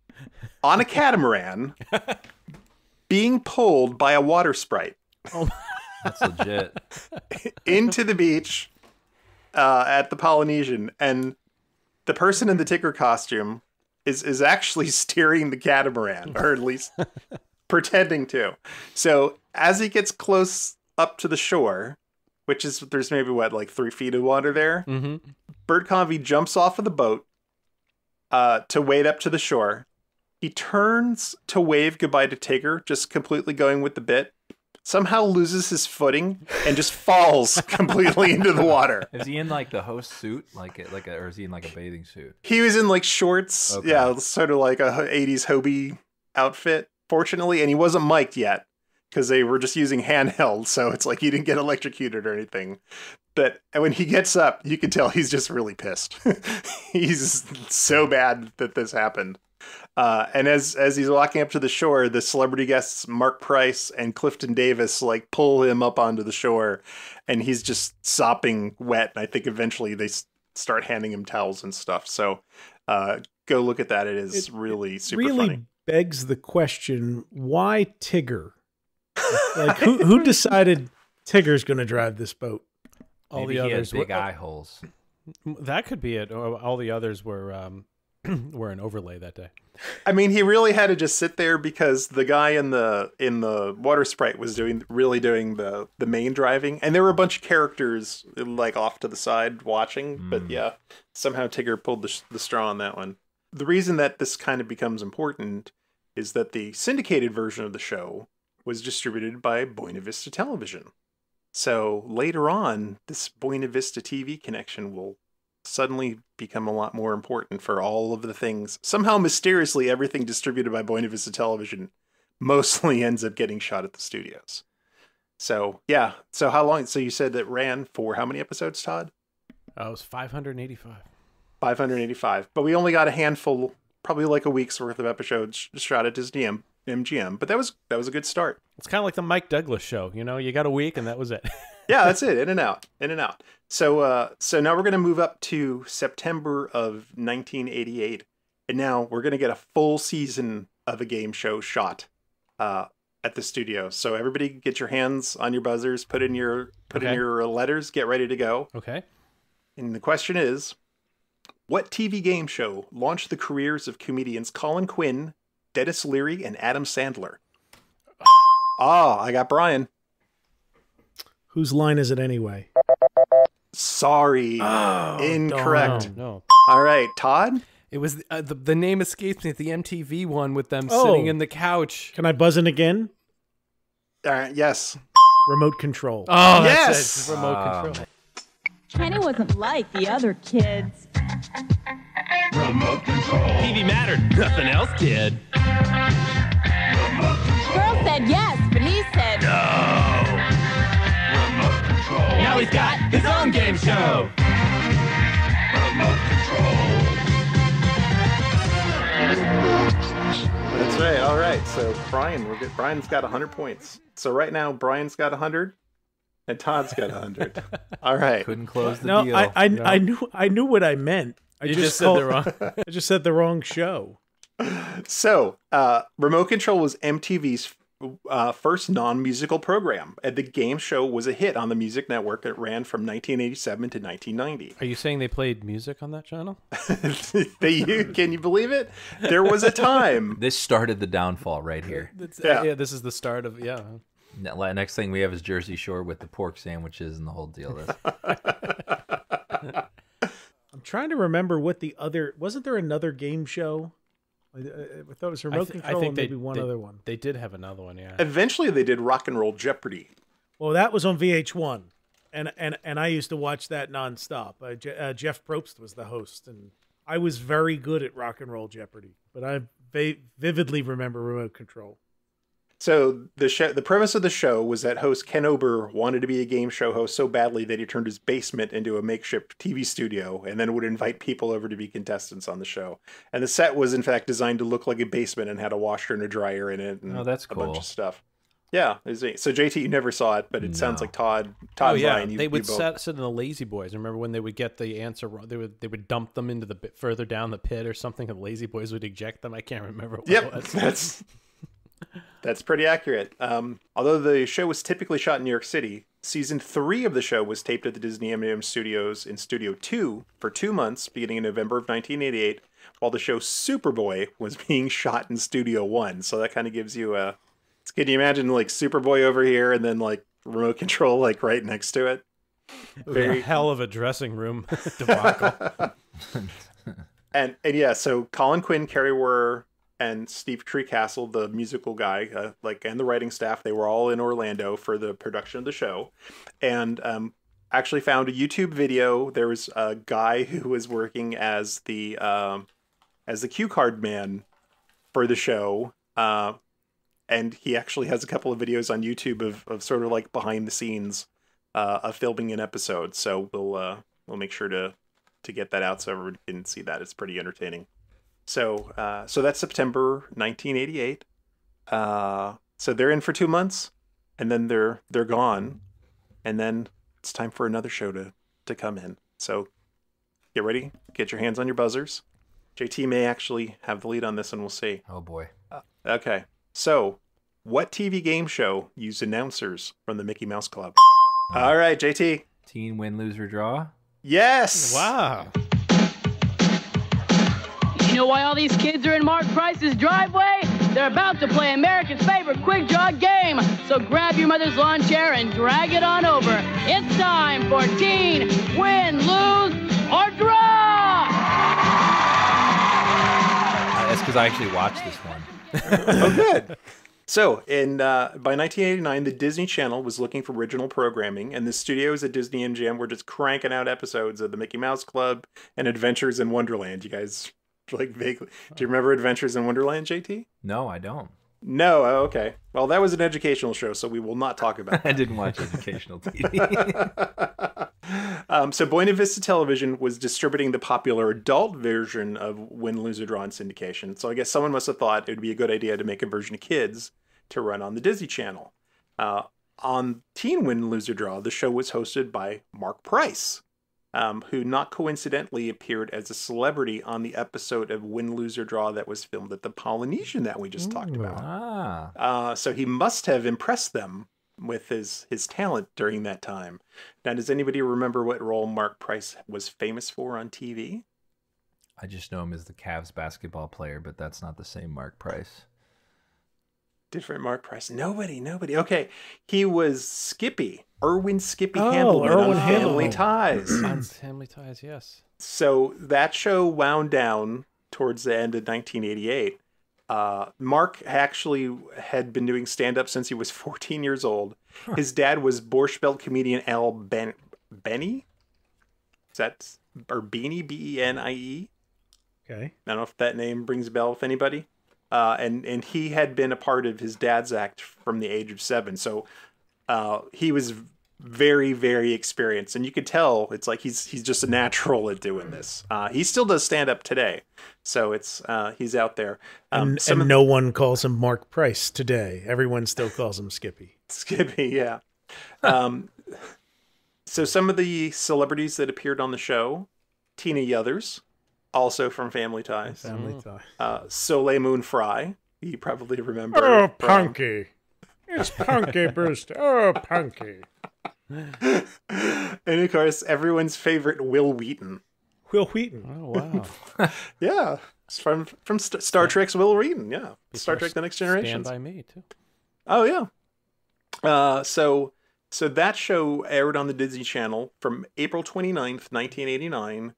on a catamaran, being pulled by a water sprite. Oh, that's legit. Into the beach. at the Polynesian, and the person in the ticker costume is actually steering the catamaran, or at least pretending to. So as he gets close up to the shore, which is, there's maybe, what, like 3 feet of water there, mm-hmm. Bert Convey jumps off of the boat to wade up to the shore. He turns to wave goodbye to Tigger, just completely going with the bit, somehow loses his footing and just falls completely into the water. Is he in like the host suit? Or is he in like a bathing suit? He was in like shorts. Okay. Yeah, sort of like a 80s Hobie outfit, fortunately. And he wasn't mic'd yet because they were just using handheld. So it's like he didn't get electrocuted or anything. But when he gets up, you can tell he's just really pissed. He's so bad that this happened. And as he's walking up to the shore, the celebrity guests Marc Price and Clifton Davis like pull him up onto the shore, and he's just sopping wet. And I think eventually they start handing him towels and stuff. So go look at that. It is really super funny. It really begs the question: why Tigger? Like who decided Tigger's going to drive this boat? All the others had big eye holes. That could be it. All the others were. We're an overlay that day. I mean, he really had to just sit there because the guy in the water sprite was doing the main driving, and there were a bunch of characters like off to the side watching. Mm. But yeah, somehow Tigger pulled the straw on that one. The reason that this kind of becomes important is that the syndicated version of the show was distributed by Buena Vista Television. So later on, this Buena Vista TV connection will suddenly become a lot more important for all of the things. Somehow, mysteriously, everything distributed by Buena Vista Television mostly ends up getting shot at the studios. So, yeah. So how long? So you said that ran for how many episodes, Todd? It was 585. 585. But we only got a handful, probably like a week's worth of episodes shot at Disney MGM. But that was a good start. It's kind of like the Mike Douglas show. You know, you got a week and that was it. Yeah, that's it. In and out. In and out. So so now we're going to move up to September of 1988. And now we're going to get a full season of a game show shot at the studio. So everybody get your hands on your buzzers, put in your letters, get ready to go. Okay. And the question is, what TV game show launched the careers of comedians Colin Quinn, Dennis Leary, and Adam Sandler? Ah, I got Brian. Whose line is it anyway? Sorry. Oh, incorrect. No. All right, Todd? It was the name escapes me, the MTV one with them sitting in the couch. Can I buzz in again? Yes. Remote Control. Oh, yes. That's it. Remote Control. Kenny wasn't like the other kids. Remote Control. TV mattered. Nothing else did. Girl said yes, but he said no. Now he's got his own game show. Remote Control. That's right. All right. So Brian, Brian's got 100 points. So right now, Brian's got 100, and Todd's got 100. All right. Couldn't close the deal. No. I knew what I meant. I just said the wrong show. So Remote Control was MTV's first non-musical program, and the game show was a hit on the Music Network. It ran from 1987 to 1990. Are you saying they played music on that channel? Can you believe it? There was a time. This started the downfall right here. Yeah, this is the start of, yeah. Next thing we have is Jersey Shore with the pork sandwiches and the whole deal. I'm trying to remember what the other, wasn't there another game show? I thought it was Remote Control. I think maybe one other one. They did have another one, yeah. Eventually, they did Rock and Roll Jeopardy. Well, that was on VH1, and I used to watch that nonstop. Jeff Probst was the host, and I was very good at Rock and Roll Jeopardy, but I vividly remember Remote Control. So the premise of the show was that host Ken Ober wanted to be a game show host so badly that he turned his basement into a makeshift TV studio and then would invite people over to be contestants on the show. And the set was, in fact, designed to look like a basement and had a washer and a dryer in it and a bunch of stuff. Yeah. So, JT, you never saw it, but it sounds like Todd's line. They would sit in the Lazy Boys. I remember when they would get the answer wrong, they would dump them into the bit further down the pit or something, and the Lazy Boys would eject them. I can't remember what it was. That's pretty accurate. Although the show was typically shot in New York City, Season 3 of the show was taped at the Disney MGM Studios in Studio 2 for 2 months, beginning in November of 1988, while the show Superboy was being shot in Studio 1. So that kind of gives you a... Can you imagine, like, Superboy over here and then, like, Remote Control, like, right next to it? Very hell of a dressing room debacle. and yeah, so Colin Quinn, Carrie Wurr, and Steve Treecastle, the musical guy, and the writing staff, they were all in Orlando for the production of the show, and actually found a YouTube video. There was a guy who was working as the cue card man for the show, and he actually has a couple of videos on YouTube of sort of like behind the scenes of filming an episode. So we'll make sure to get that out so everyone can see that. It's pretty entertaining. So, so that's September 1988. So they're in for 2 months, and then they're gone, and then it's time for another show to come in. So, get ready, get your hands on your buzzers. JT may actually have the lead on this, and we'll see. Oh boy. Okay. So, what TV game show used announcers from the Mickey Mouse Club? All right, JT. Teen Win, Lose, or Draw. Yes. Wow. You know why all these kids are in Marc Price's driveway? They're about to play America's favorite quick draw game. So grab your mother's lawn chair and drag it on over. It's time for Teen Win, Lose, or Draw! That's because I actually watched this one. Oh, good. So, by 1989, the Disney Channel was looking for original programming, and the studios at Disney MGM were just cranking out episodes of The Mickey Mouse Club and Adventures in Wonderland. You guys... Like vaguely. Do you remember Adventures in Wonderland, JT? No, I don't. No? Oh, okay. Well, that was an educational show, so we will not talk about that. I didn't watch educational TV. So Buena Vista Television was distributing the popular adult version of Win, Lose, or Draw in syndication. So I guess someone must have thought it would be a good idea to make a version of kids to run on the Disney Channel. On Teen Win, Lose, or Draw, the show was hosted by Marc Price, who not coincidentally appeared as a celebrity on the episode of Win, Lose, or Draw that was filmed at the Polynesian that we just talked about. Ah. So he must have impressed them with his talent during that time. Now, does anybody remember what role Marc Price was famous for on TV? I just know him as the Cavs basketball player, but that's not the same Marc Price. Different Marc Price. Nobody. Okay. He was Skippy. Irwin Skippy Hambleman on Family Ties. On Family Ties, yes. So that show wound down towards the end of 1988. Mark actually had been doing stand-up since he was 14 years old. Huh. His dad was Borscht Belt comedian Al Benny? Is that... Or Beanie? B-E-N-I-E? Okay. I don't know if that name rings a bell with anybody. And he had been a part of his dad's act from the age of 7. So... he was very, very experienced, and you could tell it's like he's just a natural at doing this. He still does stand up today, so it's he's out there. And no one calls him Marc Price today. Everyone still calls him Skippy. Skippy, yeah. So some of the celebrities that appeared on the show: Tina Yothers, also from Family Ties. Family Ties. Soleil Moon Frye, you probably remember. Oh, Punky. It's Punky Brewster. Oh, Punky. And of course, everyone's favorite, Will Wheaton. Will Wheaton. Oh, wow. Yeah. It's from Star Trek's Will Wheaton. Yeah. Before Star Trek The Next Generation. Stand By Me, too. Oh, yeah. So that show aired on the Disney Channel from April 29th, 1989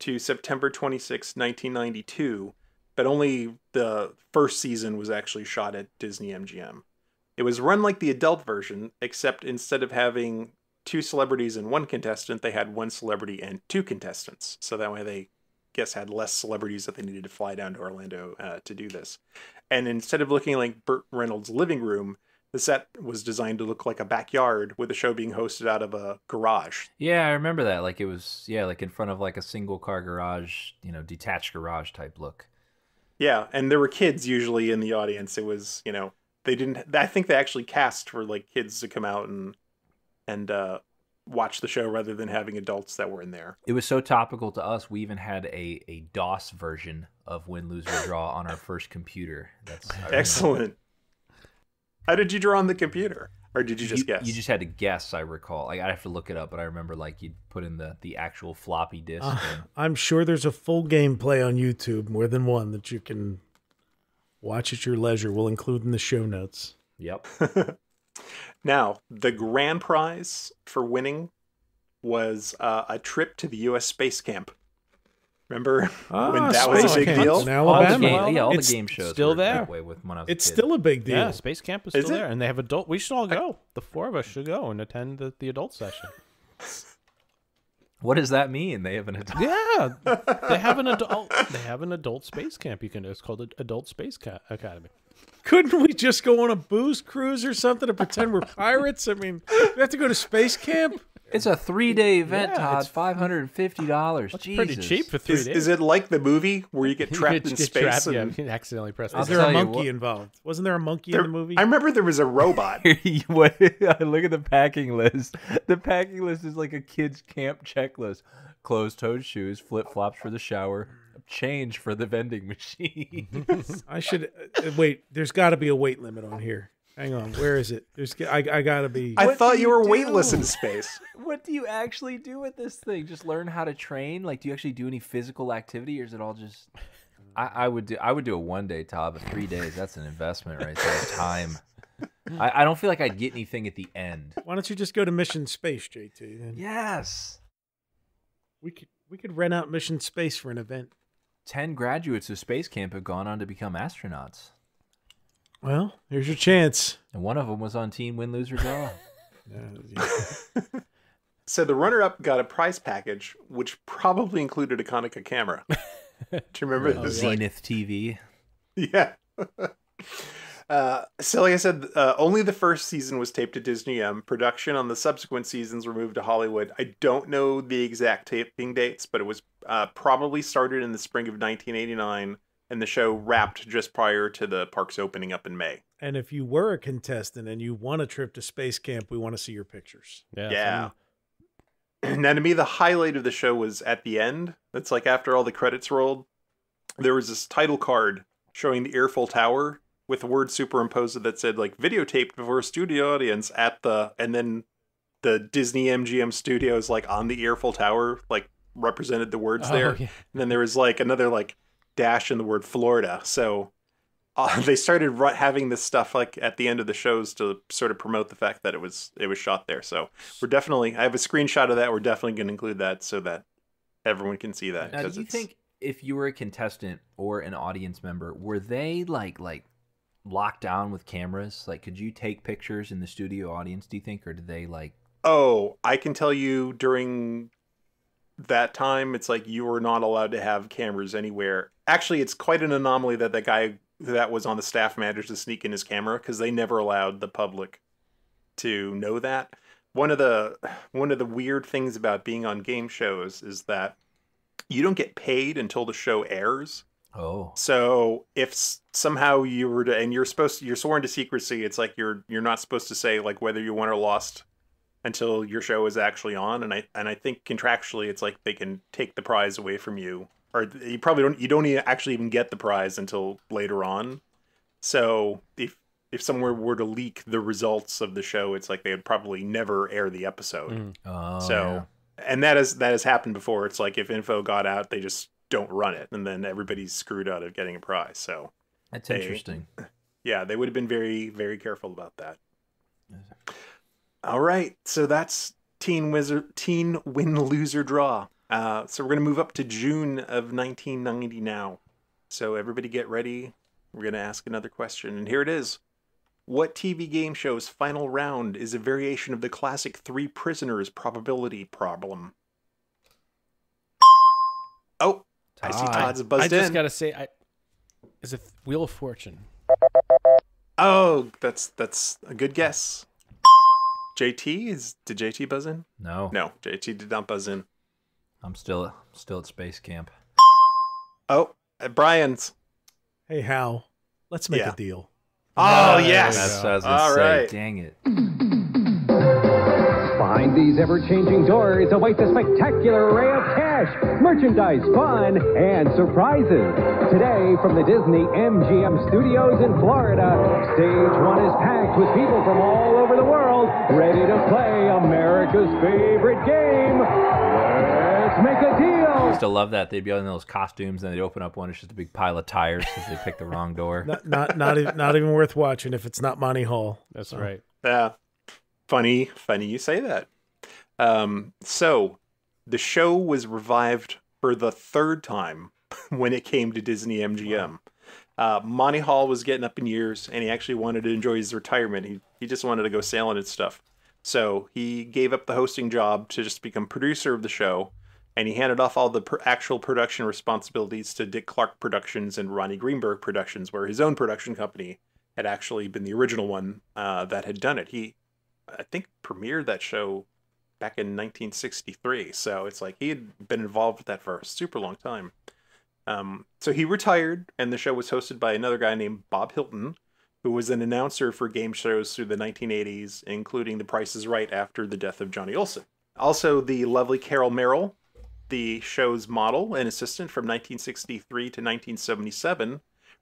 to September 26th, 1992. But only the first season was actually shot at Disney MGM. It was run like the adult version, except instead of having 2 celebrities and 1 contestant, they had 1 celebrity and 2 contestants. So that way they, guess, had less celebrities that they needed to fly down to Orlando to do this. And instead of looking like Burt Reynolds' living room, the set was designed to look like a backyard, with the show being hosted out of a garage. Yeah, I remember that. Like it was, yeah, like in front of like a single car garage, you know, detached garage type look. Yeah, and there were kids usually in the audience. It was, you know... They didn't. I think they actually cast for like kids to come out and watch the show rather than having adults that were in there. It was so topical to us. We even had a DOS version of Win, Lose, or Draw on our first computer. That's excellent. How did you draw on the computer? Or did you just guess? You just had to guess, I recall. Like, I have to look it up, but I remember like you'd put in the actual floppy disk. I'm sure there's a full gameplay on YouTube, more than one, that you can watch at your leisure. We'll include in the show notes. Yep. Now, the grand prize for winning was a trip to the US Space Camp. Remember when that was a big deal? All the game shows still there. It's still a big deal. Yeah, Space Camp is still there, and they have adult. We should all go. The four of us should go and attend the adult session. What does that mean? They have an adult. Yeah, they have an adult. They have an adult space camp. You can. It's called Adult Space Academy. Couldn't we just go on a booze cruise or something to pretend we're pirates? I mean, we have to go to space camp. It's a three-day event, Todd. It's $550. That's pretty cheap for 3 days. Is it like the movie where you get trapped in space? Yeah, you can accidentally press. Is there a monkey involved? Wasn't there a monkey in the movie? I remember there was a robot. Look at the packing list. The packing list is like a kid's camp checklist. Closed-toed shoes, flip-flops for the shower, change for the vending machine. I should... wait, there's got to be a weight limit on here. Hang on, where is it? I gotta be. I thought you were weightless in space. What do you actually do with this thing? Just learn how to train? Like, do you actually do any physical activity, or is it all just? I would do a one-day, Todd, but 3 days. That's an investment right there. Time. I don't feel like I'd get anything at the end. Why don't you just go to Mission Space, JT? Then? Yes. We could rent out Mission Space for an event. 10 graduates of space camp have gone on to become astronauts. Well, here's your chance. And one of them was on Teen Win, Lose, or Draw. So the runner-up got a prize package, which probably included a Konica camera. Do you remember this? Zenith TV. Yeah. So like I said, only the first season was taped at Disney M. Production on the subsequent seasons were moved to Hollywood. I don't know the exact taping dates, but it was probably started in the spring of 1989. And the show wrapped just prior to the park's opening up in May. And if you were a contestant and you won a trip to space camp, we want to see your pictures. Yeah. Now, to me, the highlight of the show was at the end. That's like after all the credits rolled. There was this title card showing the Airful Tower with the word superimposed that said, like, videotaped before studio audience at the... And then the Disney MGM Studios, like, on the Airful Tower, like, represented the words there. Yeah. And then there was, like, another, like... dash in the word Florida. So they started having this stuff like at the end of the shows to sort of promote the fact that it was shot there. So we're definitely, I have a screenshot of that. We're definitely going to include that so that everyone can see that. Now, do you think if you were a contestant or an audience member, were they like locked down with cameras? Like, could you take pictures in the studio audience, do you think? Or did they like... Oh, I can tell you during that time, it's like you were not allowed to have cameras anywhere. Actually, it's quite an anomaly that the guy that was on the staff managed to sneak in his camera because they never allowed the public to know that. One of the weird things about being on game shows is that you don't get paid until the show airs. Oh. So if somehow you were to, and you're sworn to secrecy, it's like you're not supposed to say like whether you won or lost until your show is actually on. And I think contractually it's like they can take the prize away from you. Or you probably don't actually even get the prize until later on. So if someone were to leak the results of the show, it's like they would probably never air the episode. Oh, so yeah. And that has happened before. It's like if info got out, they just don't run it, and then everybody's screwed out of getting a prize. So that's interesting. Yeah, they would have been very, very careful about that. All right, so that's Teen Win, Lose, or Draw. So we're going to move up to June of 1990 now. So everybody get ready. We're going to ask another question. And here it is. What TV game show's final round is a variation of the classic Three Prisoners probability problem? Oh, I see Todd's buzzed in. I just got to say, is it Wheel of Fortune? Oh, that's a good guess. JT? Did JT buzz in? No. No, JT did not buzz in. I'm still at space camp. Oh, Brian's. Hey, Hal. Let's make a deal. Oh, yes. That's what I was going to say. Right. Dang it. Behind these ever-changing doors awaits a spectacular array of cash. fresh merchandise, fun, and surprises. Today, from the Disney MGM Studios in Florida, Stage 1 is packed with people from all over the world ready to play America's favorite game. Let's make a deal. I used to love that. They'd be in those costumes, and they'd open up one. It's just a big pile of tires because they picked the wrong door. not even worth watching if it's not Monty Hall. That's so. Right. Yeah. Funny you say that. So the show was revived for the third time when it came to Disney MGM. Monty Hall was getting up in years, and he actually wanted to enjoy his retirement. He just wanted to go sailing and stuff. So he gave up the hosting job to just become producer of the show, and he handed off all the actual production responsibilities to Dick Clark Productions and Ronnie Greenberg Productions, where his own production company had actually been the original one that had done it. He, I think, premiered that show back in 1963, so it's like he had been involved with that for a super long time. So he retired, and the show was hosted by another guy named Bob Hilton, who was an announcer for game shows through the 1980s, including The Price is Right after the death of Johnny Olsen. Also, the lovely Carol Merrill, the show's model and assistant from 1963 to 1977,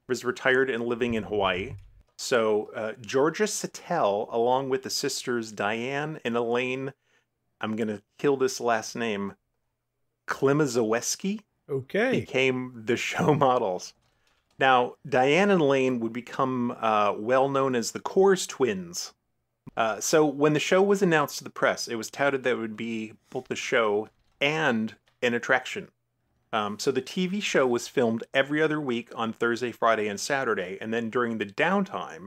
was retired and living in Hawaii. So Georgia Sattel, along with the sisters Diane and Elaine, I'm going to kill this last name, Klimaszewski, okay, became the show models. Now, Diane and Elaine would become well known as the Coors twins. So when the show was announced to the press, it was touted that it would be both the show and an attraction. So the TV show was filmed every other week on Thursday, Friday, and Saturday. And then during the downtime,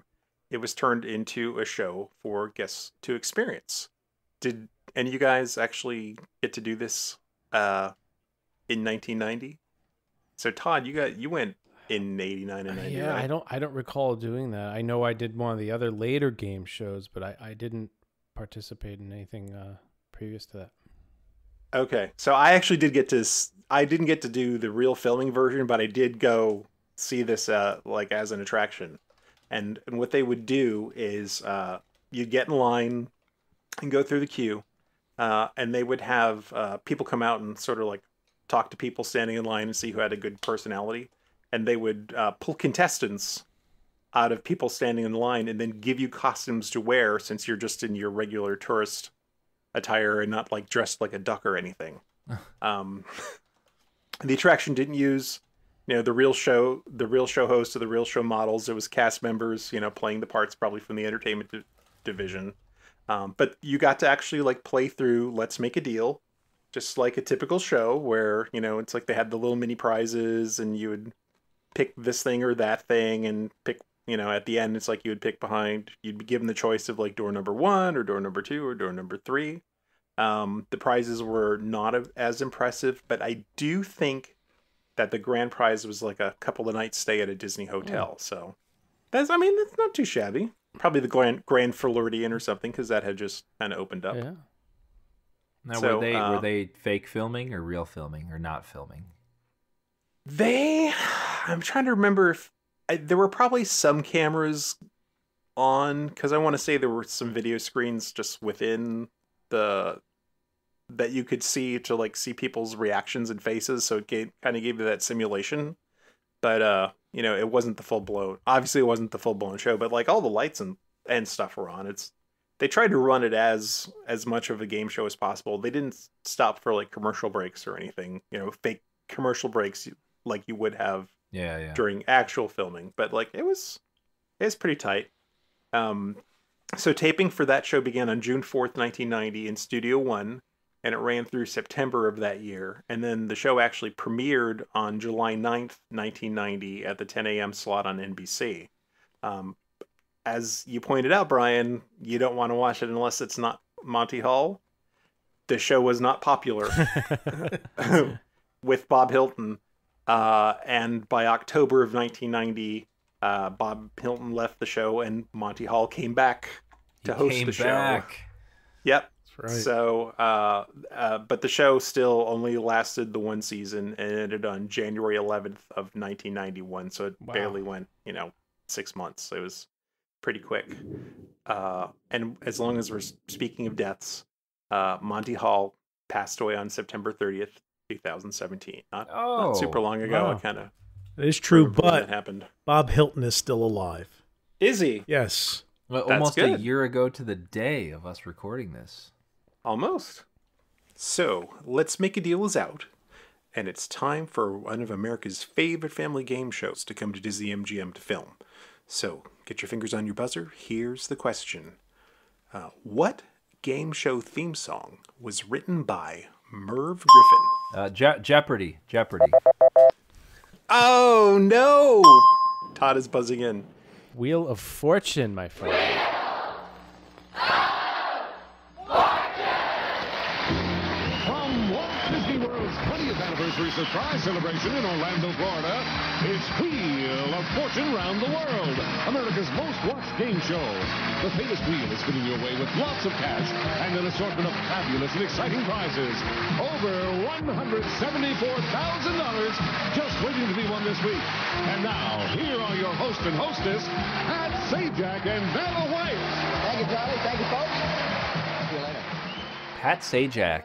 it was turned into a show for guests to experience. And you guys actually get to do this in 1990. So Todd, you went in 89 and 90. Yeah, right? I don't recall doing that. I know I did one of the other later game shows, but I didn't participate in anything previous to that. Okay, so I actually did get to. I didn't get to do the real filming version, but I did go see this like as an attraction. And what they would do is you'd get in line and go through the queue. And they would have people come out and sort of like talk to people standing in line and see who had a good personality. And they would pull contestants out of people standing in line and then give you costumes to wear, since you're just in your regular tourist attire and not like dressed like a duck or anything. The attraction didn't use, you know, the real show hosts or the real show models. It was cast members, you know, playing the parts probably from the entertainment division. But you got to actually like play through Let's Make a Deal, just like a typical show where, you know, it's like they had the little mini prizes and you would pick this thing or that thing and pick, you know, at the end, it's like you would pick behind, you'd be given the choice of like door number 1 or door number 2 or door number 3. The prizes were not as impressive, but I do think that the grand prize was like a couple of nights stay at a Disney hotel. So that's, I mean, that's not too shabby. Probably the Grand Floridian or something, because that had just kind of opened up. Yeah. Now, so, were they fake filming or real filming or not filming? I'm trying to remember if there were probably some cameras on, because I want to say there were some video screens just within that you could see to like see people's reactions and faces. So it kind of gave you that simulation, but you know, it wasn't the full blown. Obviously, it wasn't the full blown show, but like all the lights and stuff were on. They tried to run it as much of a game show as possible. They didn't stop for like commercial breaks or anything. You know, fake commercial breaks like you would have during actual filming. But like it was pretty tight. So taping for that show began on June 4th, 1990, in Studio One, and it ran through September of that year. And then the show actually premiered on July 9th, 1990 at the 10 a.m. slot on NBC. As you pointed out, Brian, you don't want to watch it unless it's not Monty Hall. The show was not popular with Bob Hilton. And by October of 1990, Bob Hilton left the show and Monty Hall came back to host the show. Yep. Right. So, but the show still only lasted the one season and ended on January 11th of 1991. So it barely went, you know, 6 months. It was pretty quick. And as long as we're speaking of deaths, Monty Hall passed away on September 30th, 2017. Not super long ago. Wow. It is true, but happened. Bob Hilton is still alive. Is he? Yes. Well, almost a year ago to the day of us recording this. Almost. So, Let's Make a Deal is out, and it's time for one of America's favorite family game shows to come to Disney MGM to film. So, get your fingers on your buzzer. Here's the question. What game show theme song was written by Merv Griffin? Jeopardy. Jeopardy. Oh, no! Todd is buzzing in. Wheel of Fortune, my friend. Wheel of Fortune! From Walt Disney World's 20th anniversary surprise celebration in Orlando, Florida, it's Wheel of Fortune Round the World, America's most watched game show. The famous wheel is spinning your way with lots of cash and an assortment of fabulous and exciting prizes. Over $174,000 just waiting to be won this week. And now, here are your host and hostess, Pat Sajak and Vanna White. Thank you, Johnny. Thank you, folks. See you later. Pat Sajak.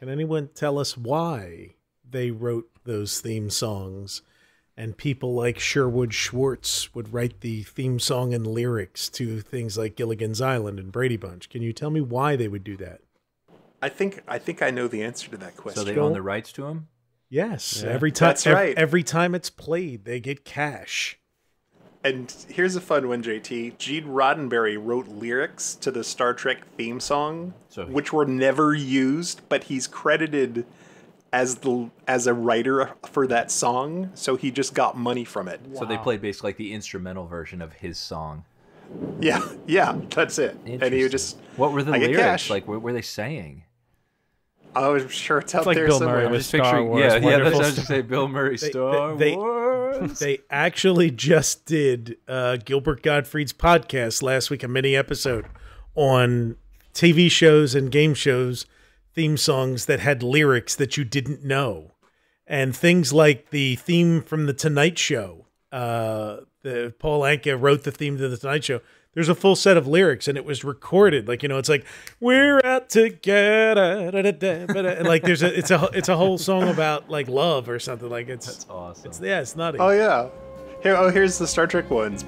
Can anyone tell us why they wrote those theme songs? And people like Sherwood Schwartz would write the theme song and lyrics to things like Gilligan's Island and Brady Bunch. Can you tell me why they would do that? I think I know the answer to that question. So they own the rights to them? Yes. Yeah. Every time, every time it's played, they get cash. And here's a fun one, JT. Gene Roddenberry wrote lyrics to the Star Trek theme song, which were never used, but he's credited as a writer for that song, so he just got money from it. Wow. So they played basically like the instrumental version of his song. Yeah, that's it. And he would just what were the lyrics cash. Like? What were they saying? I'm sure it's out like there Bill somewhere. Murray with Star Wars. Yeah. That's what I was just saying. Bill Murray Star Wars. They actually just did Gilbert Gottfried's podcast last week, a mini episode on TV shows and game shows theme songs that had lyrics that you didn't know, and things like the theme from The Tonight Show. Paul Anka wrote the theme to The Tonight Show. There's a full set of lyrics, and it was recorded. Like, you know, it's like we're out together, da, da, da, da. Like there's a it's a whole song about like love or something. Like that's awesome. It's nutty. Oh yeah, here's the Star Trek ones.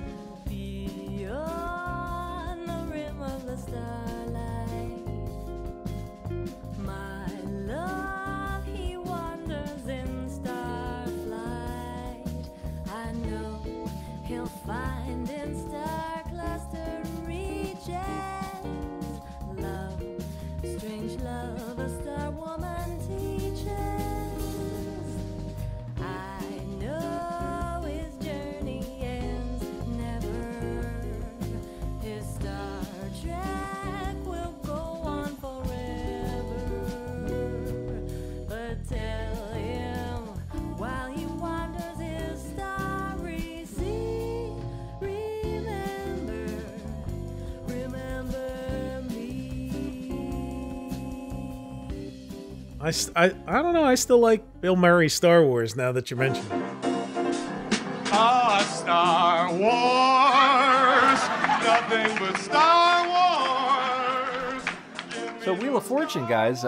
I don't know. I still like Bill Murray's Star Wars now that you mentioned it. Star Wars, nothing but Star Wars. So Wheel of Fortune, guys.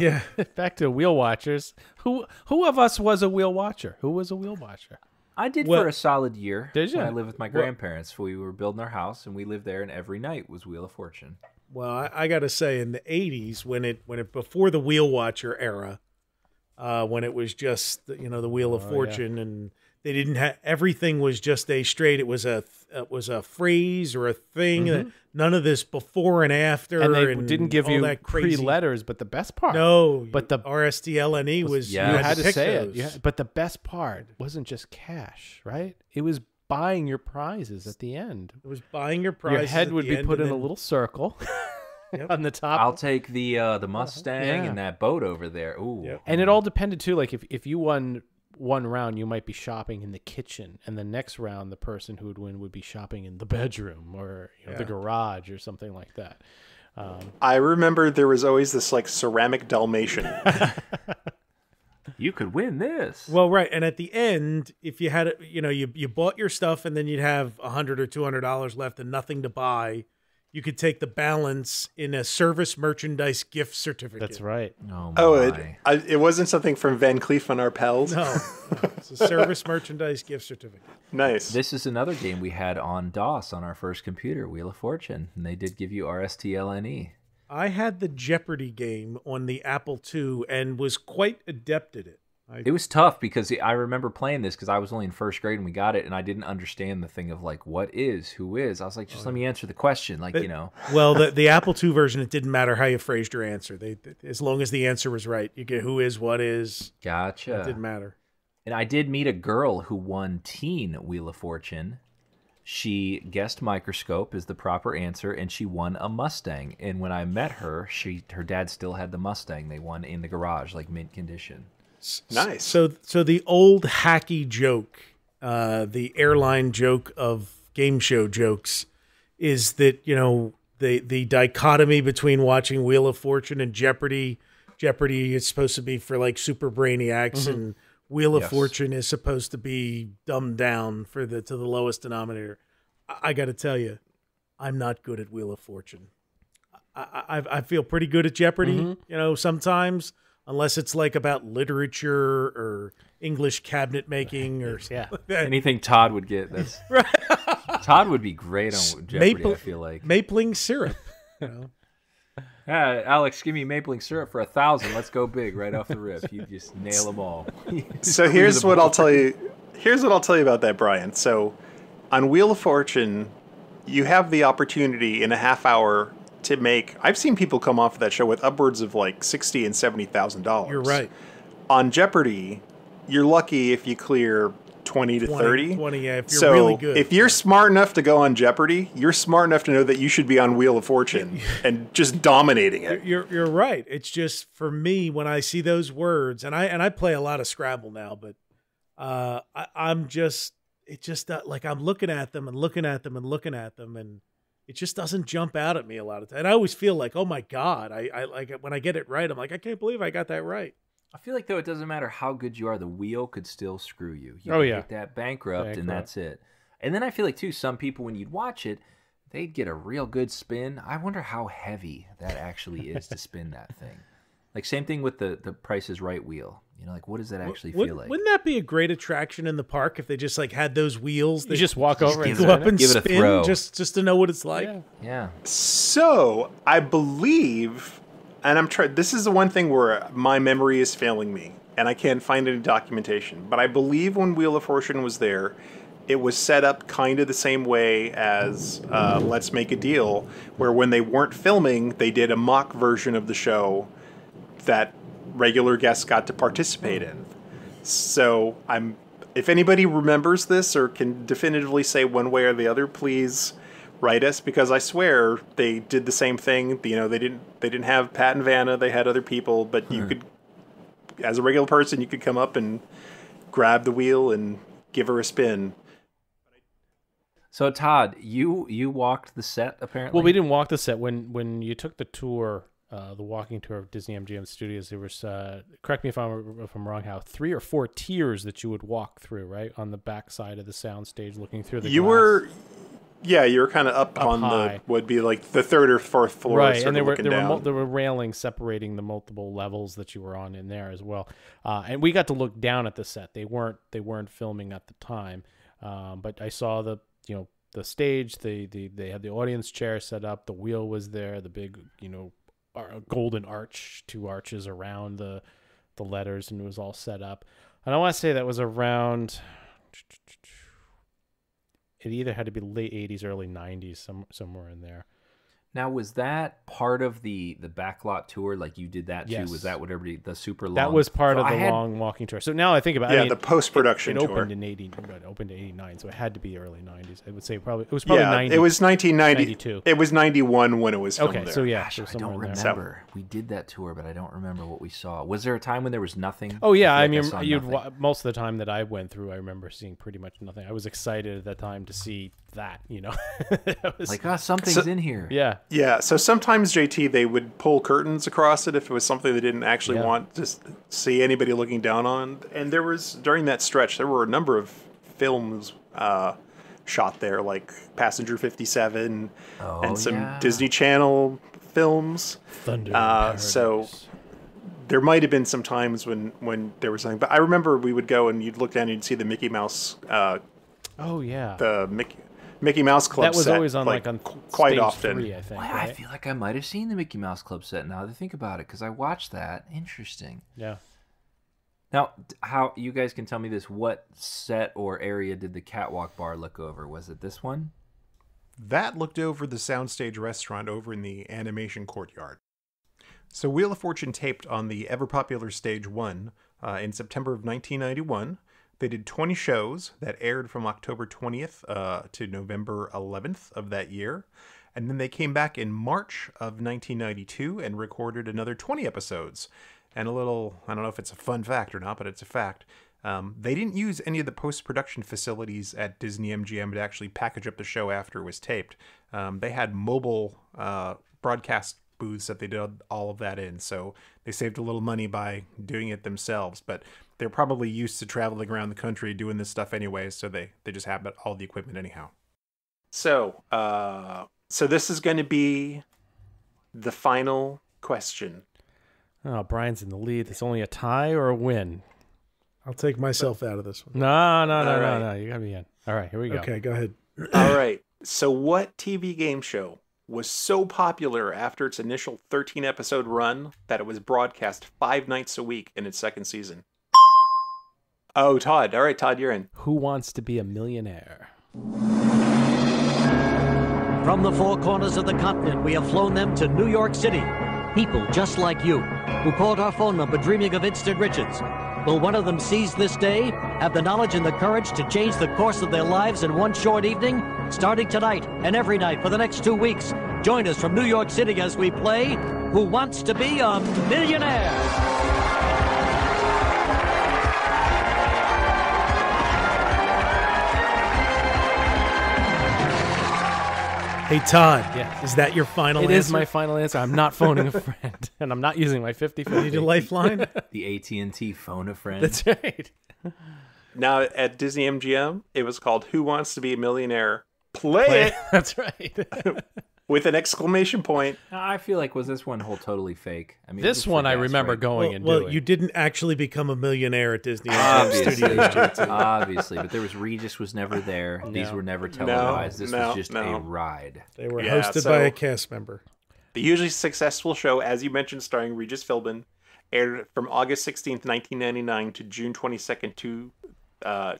Yeah, back to Wheel Watchers. Who of us was a Wheel Watcher? Who was a Wheel Watcher? I did for a solid year. Did you? When I lived with my grandparents. We were building our house, and we lived there, and every night was Wheel of Fortune. Well, I got to say, in the 80s, when it before the Wheel Watcher era, when it was just, you know, the Wheel of Fortune, and they didn't have, everything was just a straight, it was a phrase or a thing, none of this before and after. And they didn't give you three letters, but the best part. No, but the RSTLNE was, you had to say it. Yeah, but the best part wasn't just cash, right? It was buying your prizes at the end. It was buying your prizes. Your head would be put in a little circle on the top. I'll take the Mustang and that boat over there. Ooh. Yep. And it all depended too. Like if you won one round, you might be shopping in the kitchen, and the next round, the person who would win would be shopping in the bedroom or the garage or something like that. I remember there was always this like ceramic Dalmatian. You could win this. Well, right, and at the end, if you had, you bought your stuff, and then you'd have $100 or $200 left, and nothing to buy. you could take the balance in a service merchandise gift certificate. That's right. Oh, my. It wasn't something from Van Cleef & Arpels. No, it's a service merchandise gift certificate. Nice. This is another game we had on DOS on our first computer, Wheel of Fortune, and they did give you RSTLNE. I had the Jeopardy game on the Apple II and was quite adept at it. It was tough because I remember playing this because I was only in first grade when we got it, and I didn't understand the thing of like what is, who is. I was like, just let me answer the question, like you know. Well, the Apple II version, it didn't matter how you phrased your answer. They as long as the answer was right, you get who is, what is. Gotcha. It didn't matter. And I did meet a girl who won Teen Wheel of Fortune. She guessed microscope is the proper answer, and she won a Mustang. And when I met her, her dad still had the Mustang they won in the garage, like mint condition. Nice. So the old hacky joke, the airline joke of game show jokes, is that, you know, the dichotomy between watching Wheel of Fortune and Jeopardy. Jeopardy is supposed to be for like super brainiacs, mm-hmm. and Wheel of Fortune is supposed to be dumbed down for to the lowest denominator. I got to tell you, I'm not good at Wheel of Fortune. I feel pretty good at Jeopardy, mm-hmm. you know, sometimes. Unless it's like about literature or English cabinet making or something like that. Anything Todd would get. That's right. Todd would be great on Jeopardy. I feel like mapling syrup. You know? Alex, give me mapling syrup for 1,000. Let's go big right off the rip. You just nail them all. So here's what I'll tell you. Here's what I'll tell you about that, Brian. So on Wheel of Fortune, you have the opportunity in a half hour to make, I've seen people come off of that show with upwards of like $60,000 and $70,000. You're right. On Jeopardy, you're lucky if you clear 20 to 30. 20, yeah, if you're really good. If you're smart enough to go on Jeopardy, you're smart enough to know that you should be on Wheel of Fortune and just dominating it. You're right. It's just for me when I see those words, and I play a lot of Scrabble now, but I'm looking at them and looking at them and looking at them, and it just doesn't jump out at me a lot of times. And I always feel like, oh my God, I like when I get it right, I'm like, I can't believe I got that right. I feel like, though, it doesn't matter how good you are, the wheel could still screw you. You get that bankrupt, and that's it. And then I feel like, too, some people, when you'd watch it, they'd get a real good spin. I wonder how heavy that actually is to spin that thing. Like, same thing with the Price is Right wheel. You know, like, what does that actually feel like? Wouldn't that be a great attraction in the park if they just, like, had those wheels? They just walk over and go up and give it a throw. Just to know what it's like? Yeah. So, I believe, and I'm trying, this is the one thing where my memory is failing me, and I can't find any documentation, but I believe when Wheel of Fortune was there, it was set up kind of the same way as Let's Make a Deal, where when they weren't filming, they did a mock version of the show that regular guests got to participate in. So if anybody remembers this or can definitively say one way or the other, please write us, because I swear they did the same thing. You know, they didn't have Pat and Vanna, they had other people, but you could, as a regular person, you could come up and grab the wheel and give her a spin. So Todd, you walked the set apparently. Well, we didn't walk the set. When you took the tour, the walking tour of Disney MGM Studios, there was, correct me if I'm wrong, how 3 or 4 tiers that you would walk through, right? On the back side of the soundstage, looking through the glass. You were kind of up on high. The, would be like the 3rd or 4th floor. Right, and there were railings separating the multiple levels that you were on in there as well. And we got to look down at the set. They weren't filming at the time. But I saw the stage, they had the audience chair set up, the wheel was there, the big, a golden arch, 2 arches around the letters, and it was all set up. And I want to say that was around, it either had to be late 80s, early 90s, somewhere in there. Now, was that part of the backlot tour? Like you did that too? Was that whatever the super long? That was part of the long walking tour. So now I think about it. Yeah, the post-production tour. It opened in 89, so it had to be early 90s. I would say it was probably 90. It was 1992. It was 91 when it was filmed there. So yeah. Gosh, I don't remember. We did that tour, but I don't remember what we saw. Was there a time when there was nothing? Oh, yeah. I mean, most of the time that I went through, I remember seeing pretty much nothing. I was excited at that time to see that, Like, something's in here. Yeah. Yeah, so sometimes, JT, they would pull curtains across it if it was something they didn't actually want to see anybody looking down on. And there was, during that stretch, there were a number of films, shot there, like Passenger 57 and some Disney Channel films. Thunder so there might have been some times when there was something. But I remember we would go and you'd look down and you'd see the Mickey Mouse. The Mickey Mouse Club set. That was always on, like on quite often. Stage 3, I think, right? I feel like I might have seen the Mickey Mouse Club set now that I think about it, because I watched that. Interesting. Yeah. Now, how you guys can tell me this, what set or area did the catwalk bar look over? Was it this one? That looked over the soundstage restaurant over in the animation courtyard. So Wheel of Fortune taped on the ever-popular Stage 1 in September of 1991. They did 20 shows that aired from October 20th to November 11th of that year. And then they came back in March of 1992 and recorded another 20 episodes. And a little, I don't know if it's a fun fact or not, but it's a fact. They didn't use any of the post-production facilities at Disney MGM to actually package up the show after it was taped. They had mobile broadcast booths that they did all of that in. So they saved a little money by doing it themselves. But they're probably used to traveling around the country doing this stuff anyway. So they just have all the equipment anyhow. So, so this is going to be the final question. Oh, Brian's in the lead. It's only a tie or a win. I'll take myself out of this one. No. You got me in. All right, here we go. Okay, go ahead. All right. So what TV game show was so popular after its initial 13-episode run that it was broadcast 5 nights a week in its second season? Oh, Todd. All right, Todd, you're in. Who Wants to Be a Millionaire? From the four corners of the continent, we have flown them to New York City. People just like you, who called our phone number dreaming of instant riches. Will one of them seize this day, have the knowledge and the courage to change the course of their lives in one short evening? Starting tonight and every night for the next 2 weeks, join us from New York City as we play Who Wants to Be a Millionaire? Hey, Todd, is that your final answer? It is my final answer. I'm not phoning a friend, and I'm not using my 50-50. You need a lifeline? The AT&T phone a friend. That's right. Now, at Disney MGM, it was called Who Wants to Be a Millionaire? Play it! That's right. With an exclamation point. I feel like, was this one whole totally fake? I mean, this one I remember going and doing. Well, you didn't actually become a millionaire at Disney MGM Studios. Obviously, but there was Regis was never there. No. These were never televised. This was just a ride. They were hosted by a cast member. The usually successful show, as you mentioned, starring Regis Philbin, aired from August 16th, 1999 to June 22nd,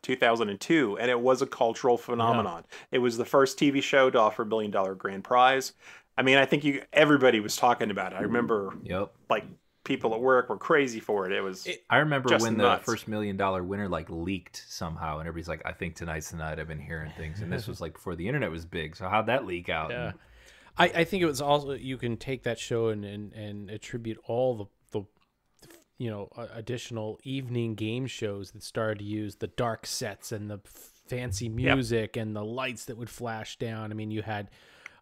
2002, and it was a cultural phenomenon. It was the first TV show to offer a $1 million grand prize. I mean, I think everybody was talking about it. I remember, like people at work were crazy for it. It was. I remember when the first $1 million winner like leaked somehow, and everybody's like, "I think tonight's the night." I've been hearing things, and this was like before the internet was big. So how'd that leak out? Yeah, I think it was also you can take that show and attribute all the additional evening game shows that started to use the dark sets and the fancy music and the lights that would flash down. I mean, you had,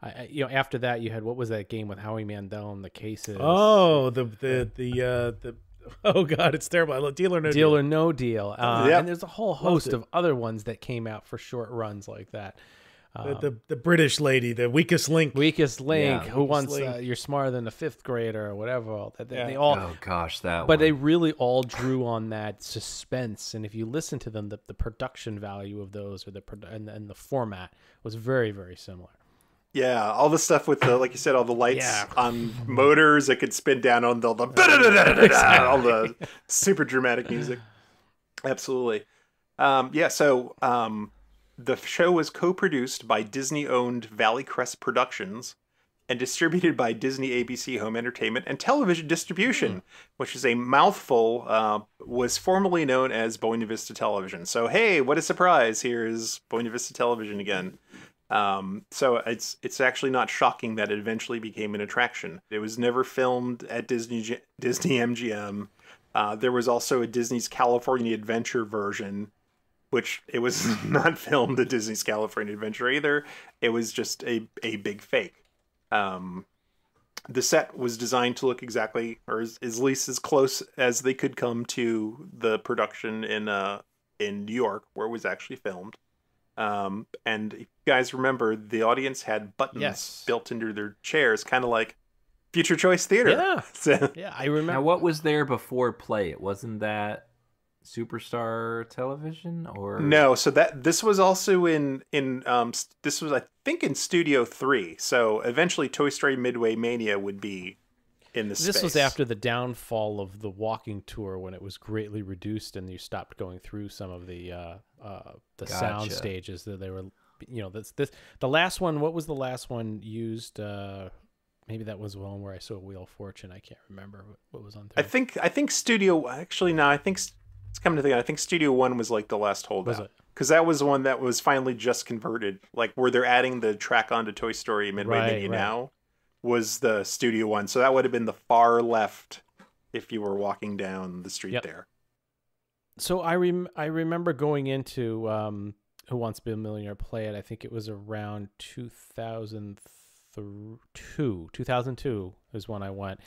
after that you had, what was that game with Howie Mandel and the cases? Oh, oh God, it's terrible. Deal or No Deal. Deal or No Deal. And there's a whole host of other ones that came out for short runs like that. The British lady, the Weakest Link, who wants you're smarter than a 5th grader or whatever. All that they all. Oh gosh, that. But they really all drew on that suspense, and if you listen to them, the production value of those, or and the format was very, very similar. Yeah, all the stuff with the, like you said, all the lights on motors that could spin down on all the super dramatic music. Absolutely, the show was co-produced by Disney-owned Valley Crest Productions and distributed by Disney ABC Home Entertainment and Television Distribution, which is a mouthful, was formerly known as Buena Vista Television. So, hey, what a surprise. Here is Buena Vista Television again. So it's actually not shocking that it eventually became an attraction. It was never filmed at Disney MGM. There was also a Disney's California Adventure version, which it was not filmed at Disney's California Adventure either. It was just a big fake. The set was designed to look exactly, or at least as close as they could come to the production in New York, where it was actually filmed. And you guys remember the audience had buttons built into their chairs, kind of like Future Choice Theater. Yeah, so. Yeah, I remember. Now, what was there before Play? It wasn't that Superstar Television, or no? So that this was also in this was, I think, in Studio 3. So eventually, Toy Story Midway Mania would be in this. This was after the downfall of the walking tour, when it was greatly reduced, and you stopped going through some of the sound stages that they were. You know, this the last one. What was the last one used? Maybe that was one where I saw Wheel of Fortune. I can't remember what was on there. I think Studio. Actually, no. I think it's coming to think. I think Studio One was like the last holdout, because that was the one that was finally just converted. Like where they're adding the track onto Toy Story Midway Mania now was the Studio One. So that would have been the far left if you were walking down the street there. So I remember going into Who Wants to Be a Millionaire Play It. I think it was around 2002 is when I went,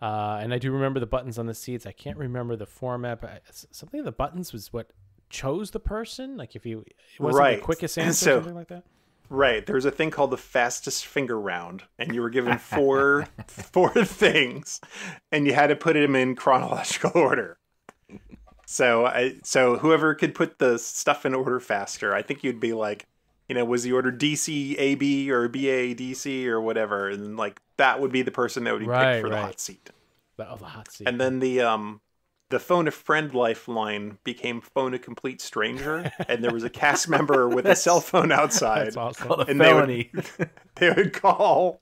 and I do remember the buttons on the seats. I can't remember the format, but something of the buttons was what chose the person. Like if you, it wasn't the quickest answer, so, or something like that. Right. There was a thing called the fastest finger round, and you were given four things, and you had to put them in chronological order. So whoever could put the stuff in order faster, I think you'd be like, you know, was the order DCAB or BADC or whatever, and like that would be the person that would be picked for the hot seat. Oh, the hot seat. And then the phone a friend lifeline became phone a complete stranger, and there was a cast member with a cell phone outside. That's awesome. And they would call,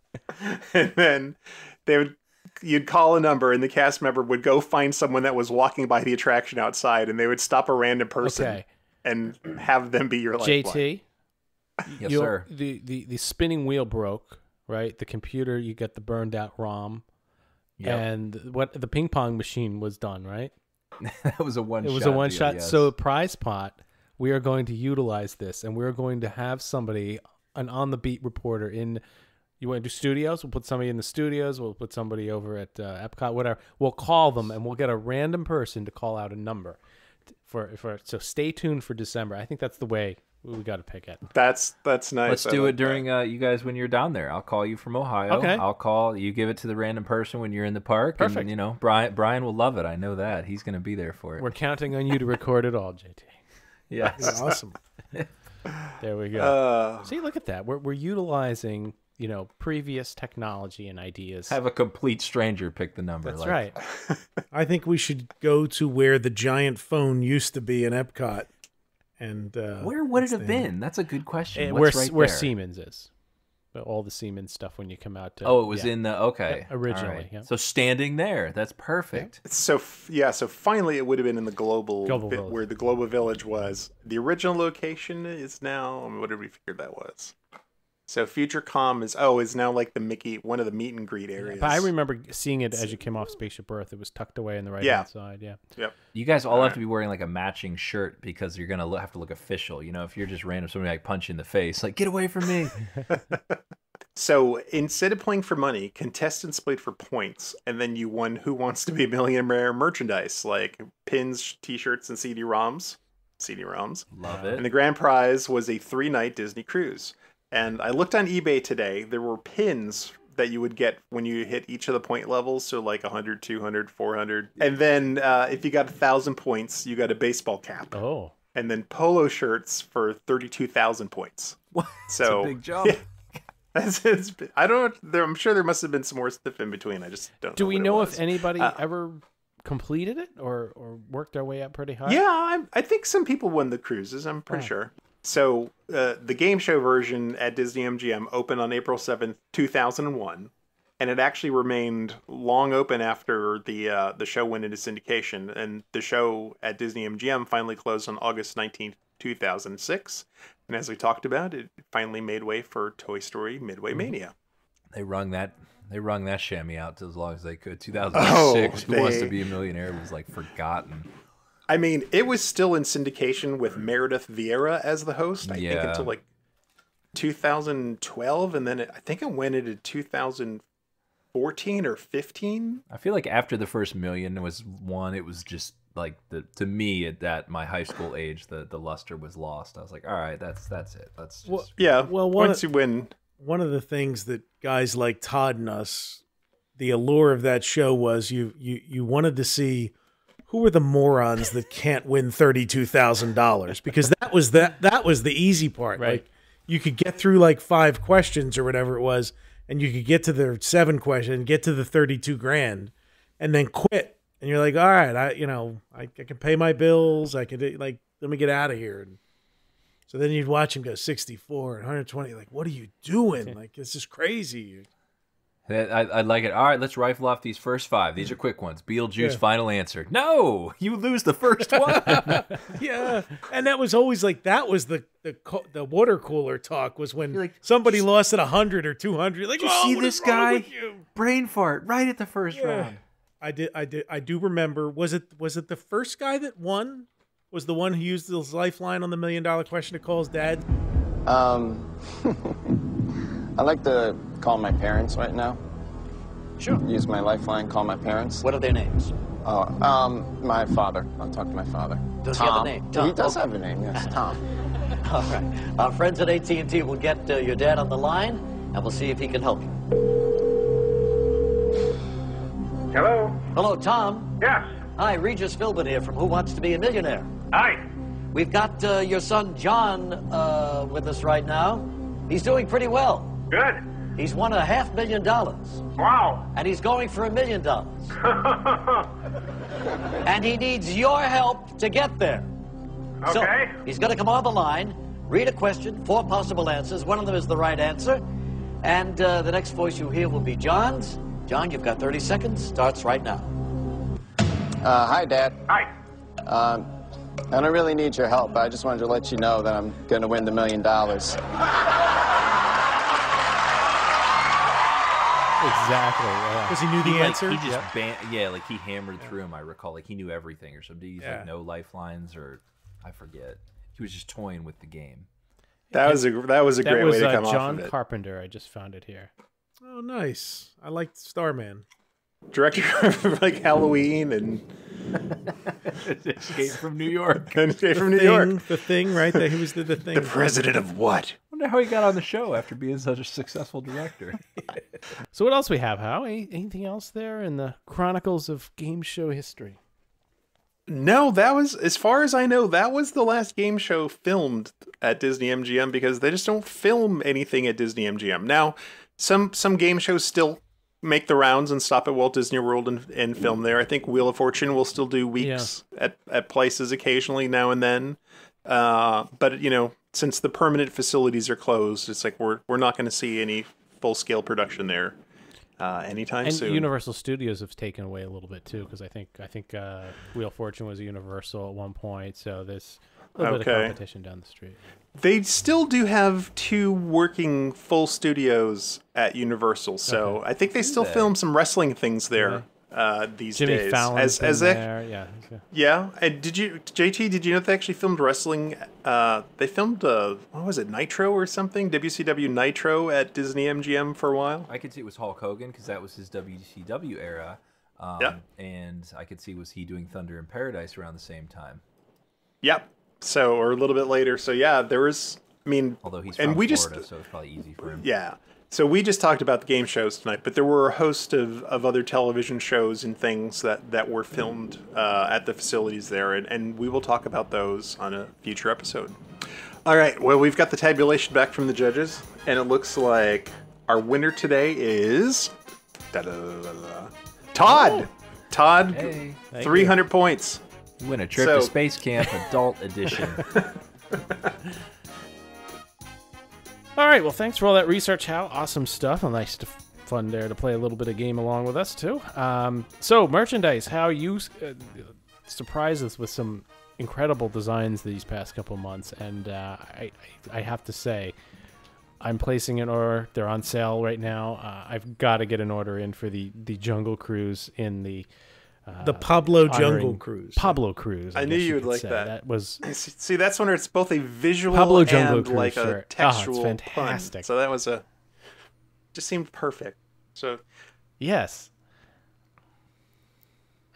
and then you'd call a number, and the cast member would go find someone that was walking by the attraction outside, and they would stop a random person and have them be your lifeline. JT. Yes, sir. The spinning wheel broke, right? The computer, you get the burned out ROM, and what the ping pong machine was done, right? That was a one. It was a one shot. Yes. So Prize Pot, we are going to utilize this, and we're going to have somebody, an on the beat reporter in. You want to do studios? We'll put somebody in the studios. We'll put somebody over at Epcot, whatever. We'll call them, and we'll get a random person to call out a number. So stay tuned for December. I think that's the way. We got to pick it. That's nice. Let's do it during you guys when you're down there. I'll call you from Ohio. Okay. I'll call you. Give it to the random person when you're in the park. Perfect. And, you know, Brian will love it. I know that he's going to be there for it. We're counting on you to record it all, JT. Yeah, awesome. There we go. See, look at that. We're utilizing, you know, previous technology and ideas. Have a complete stranger pick the number. That's like. Right. I think we should go to where the giant phone used to be in Epcot. And where would it have been? That's a good question. Where Siemens is, but all the Siemens stuff when you come out. It was in the originally. Right. Yeah. So standing there, that's perfect. Yeah. So finally, it would have been in the global bit, where the Global Village was. The original location is now. I mean, what did we figure that was? So FutureCom is now like the one of the meet and greet areas. But I remember seeing it as you came off Spaceship Earth. It was tucked away on the right hand side. Yeah. Yep. You guys all have to be wearing like a matching shirt, because you're gonna have to look official. You know, if you're just random, somebody like punch you in the face, like get away from me. So instead of playing for money, contestants played for points, and then you won Who Wants to Be a Millionaire merchandise, like pins, T-shirts, and CD-ROMs. Love it. And the grand prize was a 3-night Disney cruise. And I looked on eBay today. There were pins that you would get when you hit each of the point levels. So like 100, 200, 400. And then if you got 1,000 points, you got a baseball cap. Oh. And then polo shirts for 32,000 points. What? So, that's a big jump. Yeah, I don't know. I'm sure there must have been some more stuff in between. I just don't know. Do we know if anybody ever completed it or worked their way up pretty high? Yeah, I think some people won the cruises. I'm pretty sure. So the game show version at Disney MGM opened on April 7th, 2001, and it actually remained long open after the show went into syndication. And the show at Disney MGM finally closed on August 19th, 2006. And as we talked about, it finally made way for Toy Story Midway Mania. They wrung that chamois out as long as they could. 2006, Who Wants to Be a Millionaire was like forgotten. I mean, it was still in syndication with Meredith Vieira as the host, I think, until like 2012, and then I think it went into 2014 or 15. I feel like after the first million was won, it was just like to me at my high school age, the luster was lost. I was like, all right, that's it. Let's just One of the things that guys like Todd and us, the allure of that show was you wanted to see who are the morons that can't win $32,000, because that was the easy part. Right. Like, you could get through like 5 questions or whatever it was, and you could get to the 7 question and get to the 32 grand and then quit. And you're like, all right, I can pay my bills. I can let me get out of here. And so then you'd watch him go 64 and 120. Like, what are you doing? Like, this is crazy. I like it. All right, let's rifle off these first 5. These are quick ones. Beetlejuice, final answer. No, you lose the first one. Yeah, and that was always like, that was the water cooler talk, was when like, somebody lost at 100 or 200. Like, you see this guy brain fart right at the first round. I do remember. Was it the first guy that won? Was the one who used his lifeline on the $1 million question to call his dad? I like to call my parents right now. Sure. Use my lifeline. Call my parents. What are their names? Oh, my father. I'll talk to my father. Does Tom. He have a name? Tom. He does have a name. Yes, Tom. All right. Our friends at AT&T will get your dad on the line, and we'll see if he can help you. Hello? Hello, Tom. Yes. Hi, Regis Philbin here from Who Wants to Be a Millionaire. Hi. We've got your son, John, with us right now. He's doing pretty well. Good. He's won $500,000. Wow. And he's going for $1 million. And he needs your help to get there. Okay. So he's going to come on the line, read a question, 4 possible answers. One of them is the right answer. And the next voice you hear will be John's. John, you've got 30 seconds. Starts right now. Hi, Dad. Hi. I don't really need your help. I just wanted to let you know that I'm going to win the $1 million. Exactly. Because he knew the answer. Like, he just like he hammered through him. I recall, like he knew everything or something. He's like no lifelines, or I forget. He was just toying with the game. That was a great way to come off of it. John Carpenter. I just found it here. Oh, nice. I liked Starman. Director of like Halloween and Escape from New York. Escape from New York. The Thing, right? He was the Thing. The president of what? I wonder how he got on the show after being such a successful director. So what else we have, Hal? Anything else there in the chronicles of game show history? No, that was, as far as I know, that was the last game show filmed at Disney MGM, because they just don't film anything at Disney MGM. Now, some game shows still make the rounds and stop at Walt Disney World and film there. I think Wheel of Fortune will still do weeks at places occasionally now and then. But, you know, since the permanent facilities are closed, it's like we're not going to see any full-scale production there anytime soon. And Universal Studios have taken away a little bit, too, because I think Wheel of Fortune was a Universal at one point, so there's a little bit of competition down the street. They still do have 2 working full studios at Universal, so I think they still film some wrestling things there these days. Jimmy Fallon's there, yeah. And did you, JT? Did you know they actually filmed wrestling? They filmed what was it, Nitro or something? WCW Nitro at Disney MGM for a while. I could see it was Hulk Hogan, because that was his WCW era, and I could see was he doing Thunder in Paradise around the same time. Yep. So, or a little bit later. So, yeah, there was, I mean, although he's from Florida, so it's probably easy for him. Yeah. So we just talked about the game shows tonight, but there were a host of other television shows and things that were filmed at the facilities there, and we will talk about those on a future episode. All right. Well, we've got the tabulation back from the judges, and it looks like our winner today is Todd. Todd, hey, 300 points. You win a trip to Space Camp Adult Edition. All right, well, thanks for all that research, Hal. Awesome stuff. A nice fun there to play a little bit of game along with us, too. So, merchandise, Hal, you surprised us with some incredible designs these past couple months, and I have to say, I'm placing an order. They're on sale right now. I've got to get an order in for the Jungle Cruise in the Pablo Jungle Cruise. Pablo Cruise. I knew you would like that. That was see. That's when it's both a visual Pablo Jungle and like a textual. Oh, it's fantastic. Pun. So that was just seemed perfect. So yes.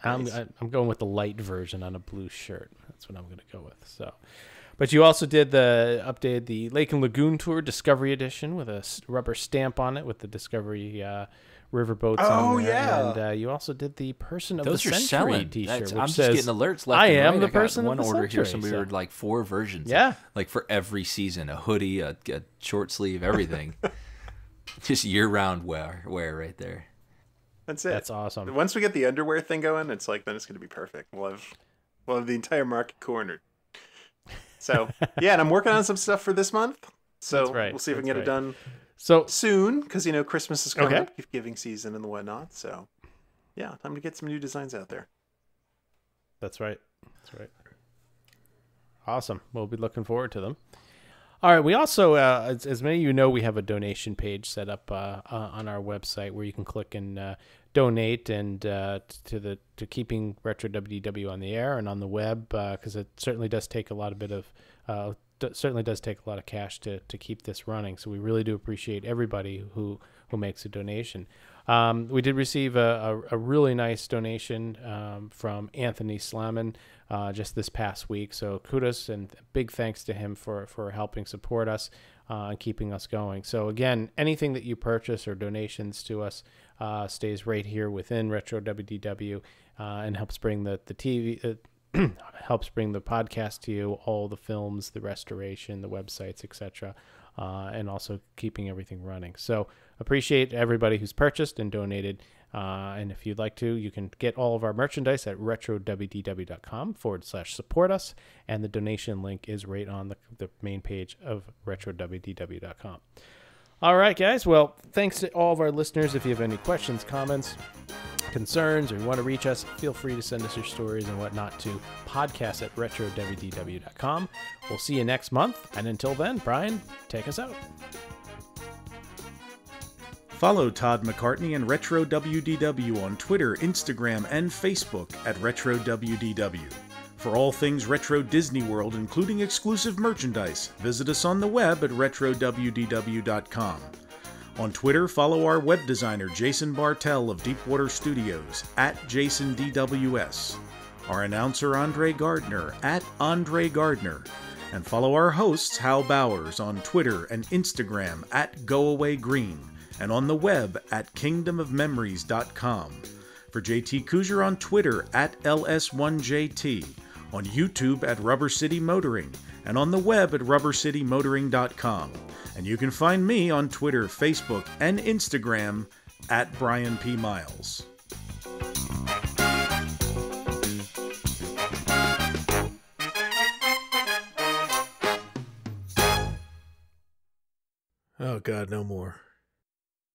Nice. I'm going with the light version on a blue shirt. That's what I'm going to go with. So, but you also did the updated the Lake and Lagoon Tour Discovery Edition with a rubber stamp on it with the Discovery riverboats. Oh, on there. Yeah, and you also did the Person of the Century T-shirt. I'm just getting alerts left and right. I am the person. One order here, somebody ordered like 4 versions. Yeah, like for every season, a hoodie, a short sleeve, everything. Just year-round wear right there. That's it. That's awesome. Once we get the underwear thing going, it's like, then it's going to be perfect. We'll have the entire market cornered. So, yeah, and I'm working on some stuff for this month. So right. We'll see if we can get it done soon, because, you know, Christmas is coming up, gift giving season and whatnot. So, yeah, time to get some new designs out there. That's right. That's right. Awesome. We'll be looking forward to them. All right, we also, as many of you know, we have a donation page set up on our website where you can click and donate and to keeping Retro WDW on the air and on the web, because it certainly does take a lot of cash to keep this running. So we really do appreciate everybody who makes a donation. We did receive a really nice donation from Anthony Slaman just this past week. So kudos and big thanks to him for helping support us and keeping us going. So again, anything that you purchase or donations to us stays right here within Retro WDW and helps bring the TV... helps bring the podcast to you, all the films, the restoration, the websites, etc., and also keeping everything running. So appreciate everybody who's purchased and donated. And if you'd like to, you can get all of our merchandise at retrowdw.com/support us. And the donation link is right on the main page of retrowdw.com. All right, guys. Well, thanks to all of our listeners. If you have any questions, comments, concerns, or you want to reach us, feel free to send us your stories and whatnot to podcast@retrowdw.com. We'll see you next month, and until then, Brian, take us out. Follow Todd McCartney and Retro WDW on Twitter, Instagram, and Facebook @RetroWDW. For all things Retro Disney World, including exclusive merchandise, visit us on the web at retrowdw.com. On Twitter, follow our web designer, Jason Bartel of Deepwater Studios, @JasonDWS. Our announcer, Andre Gardner, @AndreGardner. And follow our hosts, Hal Bowers, on Twitter and Instagram, @GoAwayGreen, and on the web, @KingdomOfMemories.com. For JT Couser on Twitter, @LS1JT, on YouTube @RubberCityMotoring, and on the web at RubberCityMotoring.com. And you can find me on Twitter, Facebook, and Instagram @BrianPMiles. Oh, God, no more.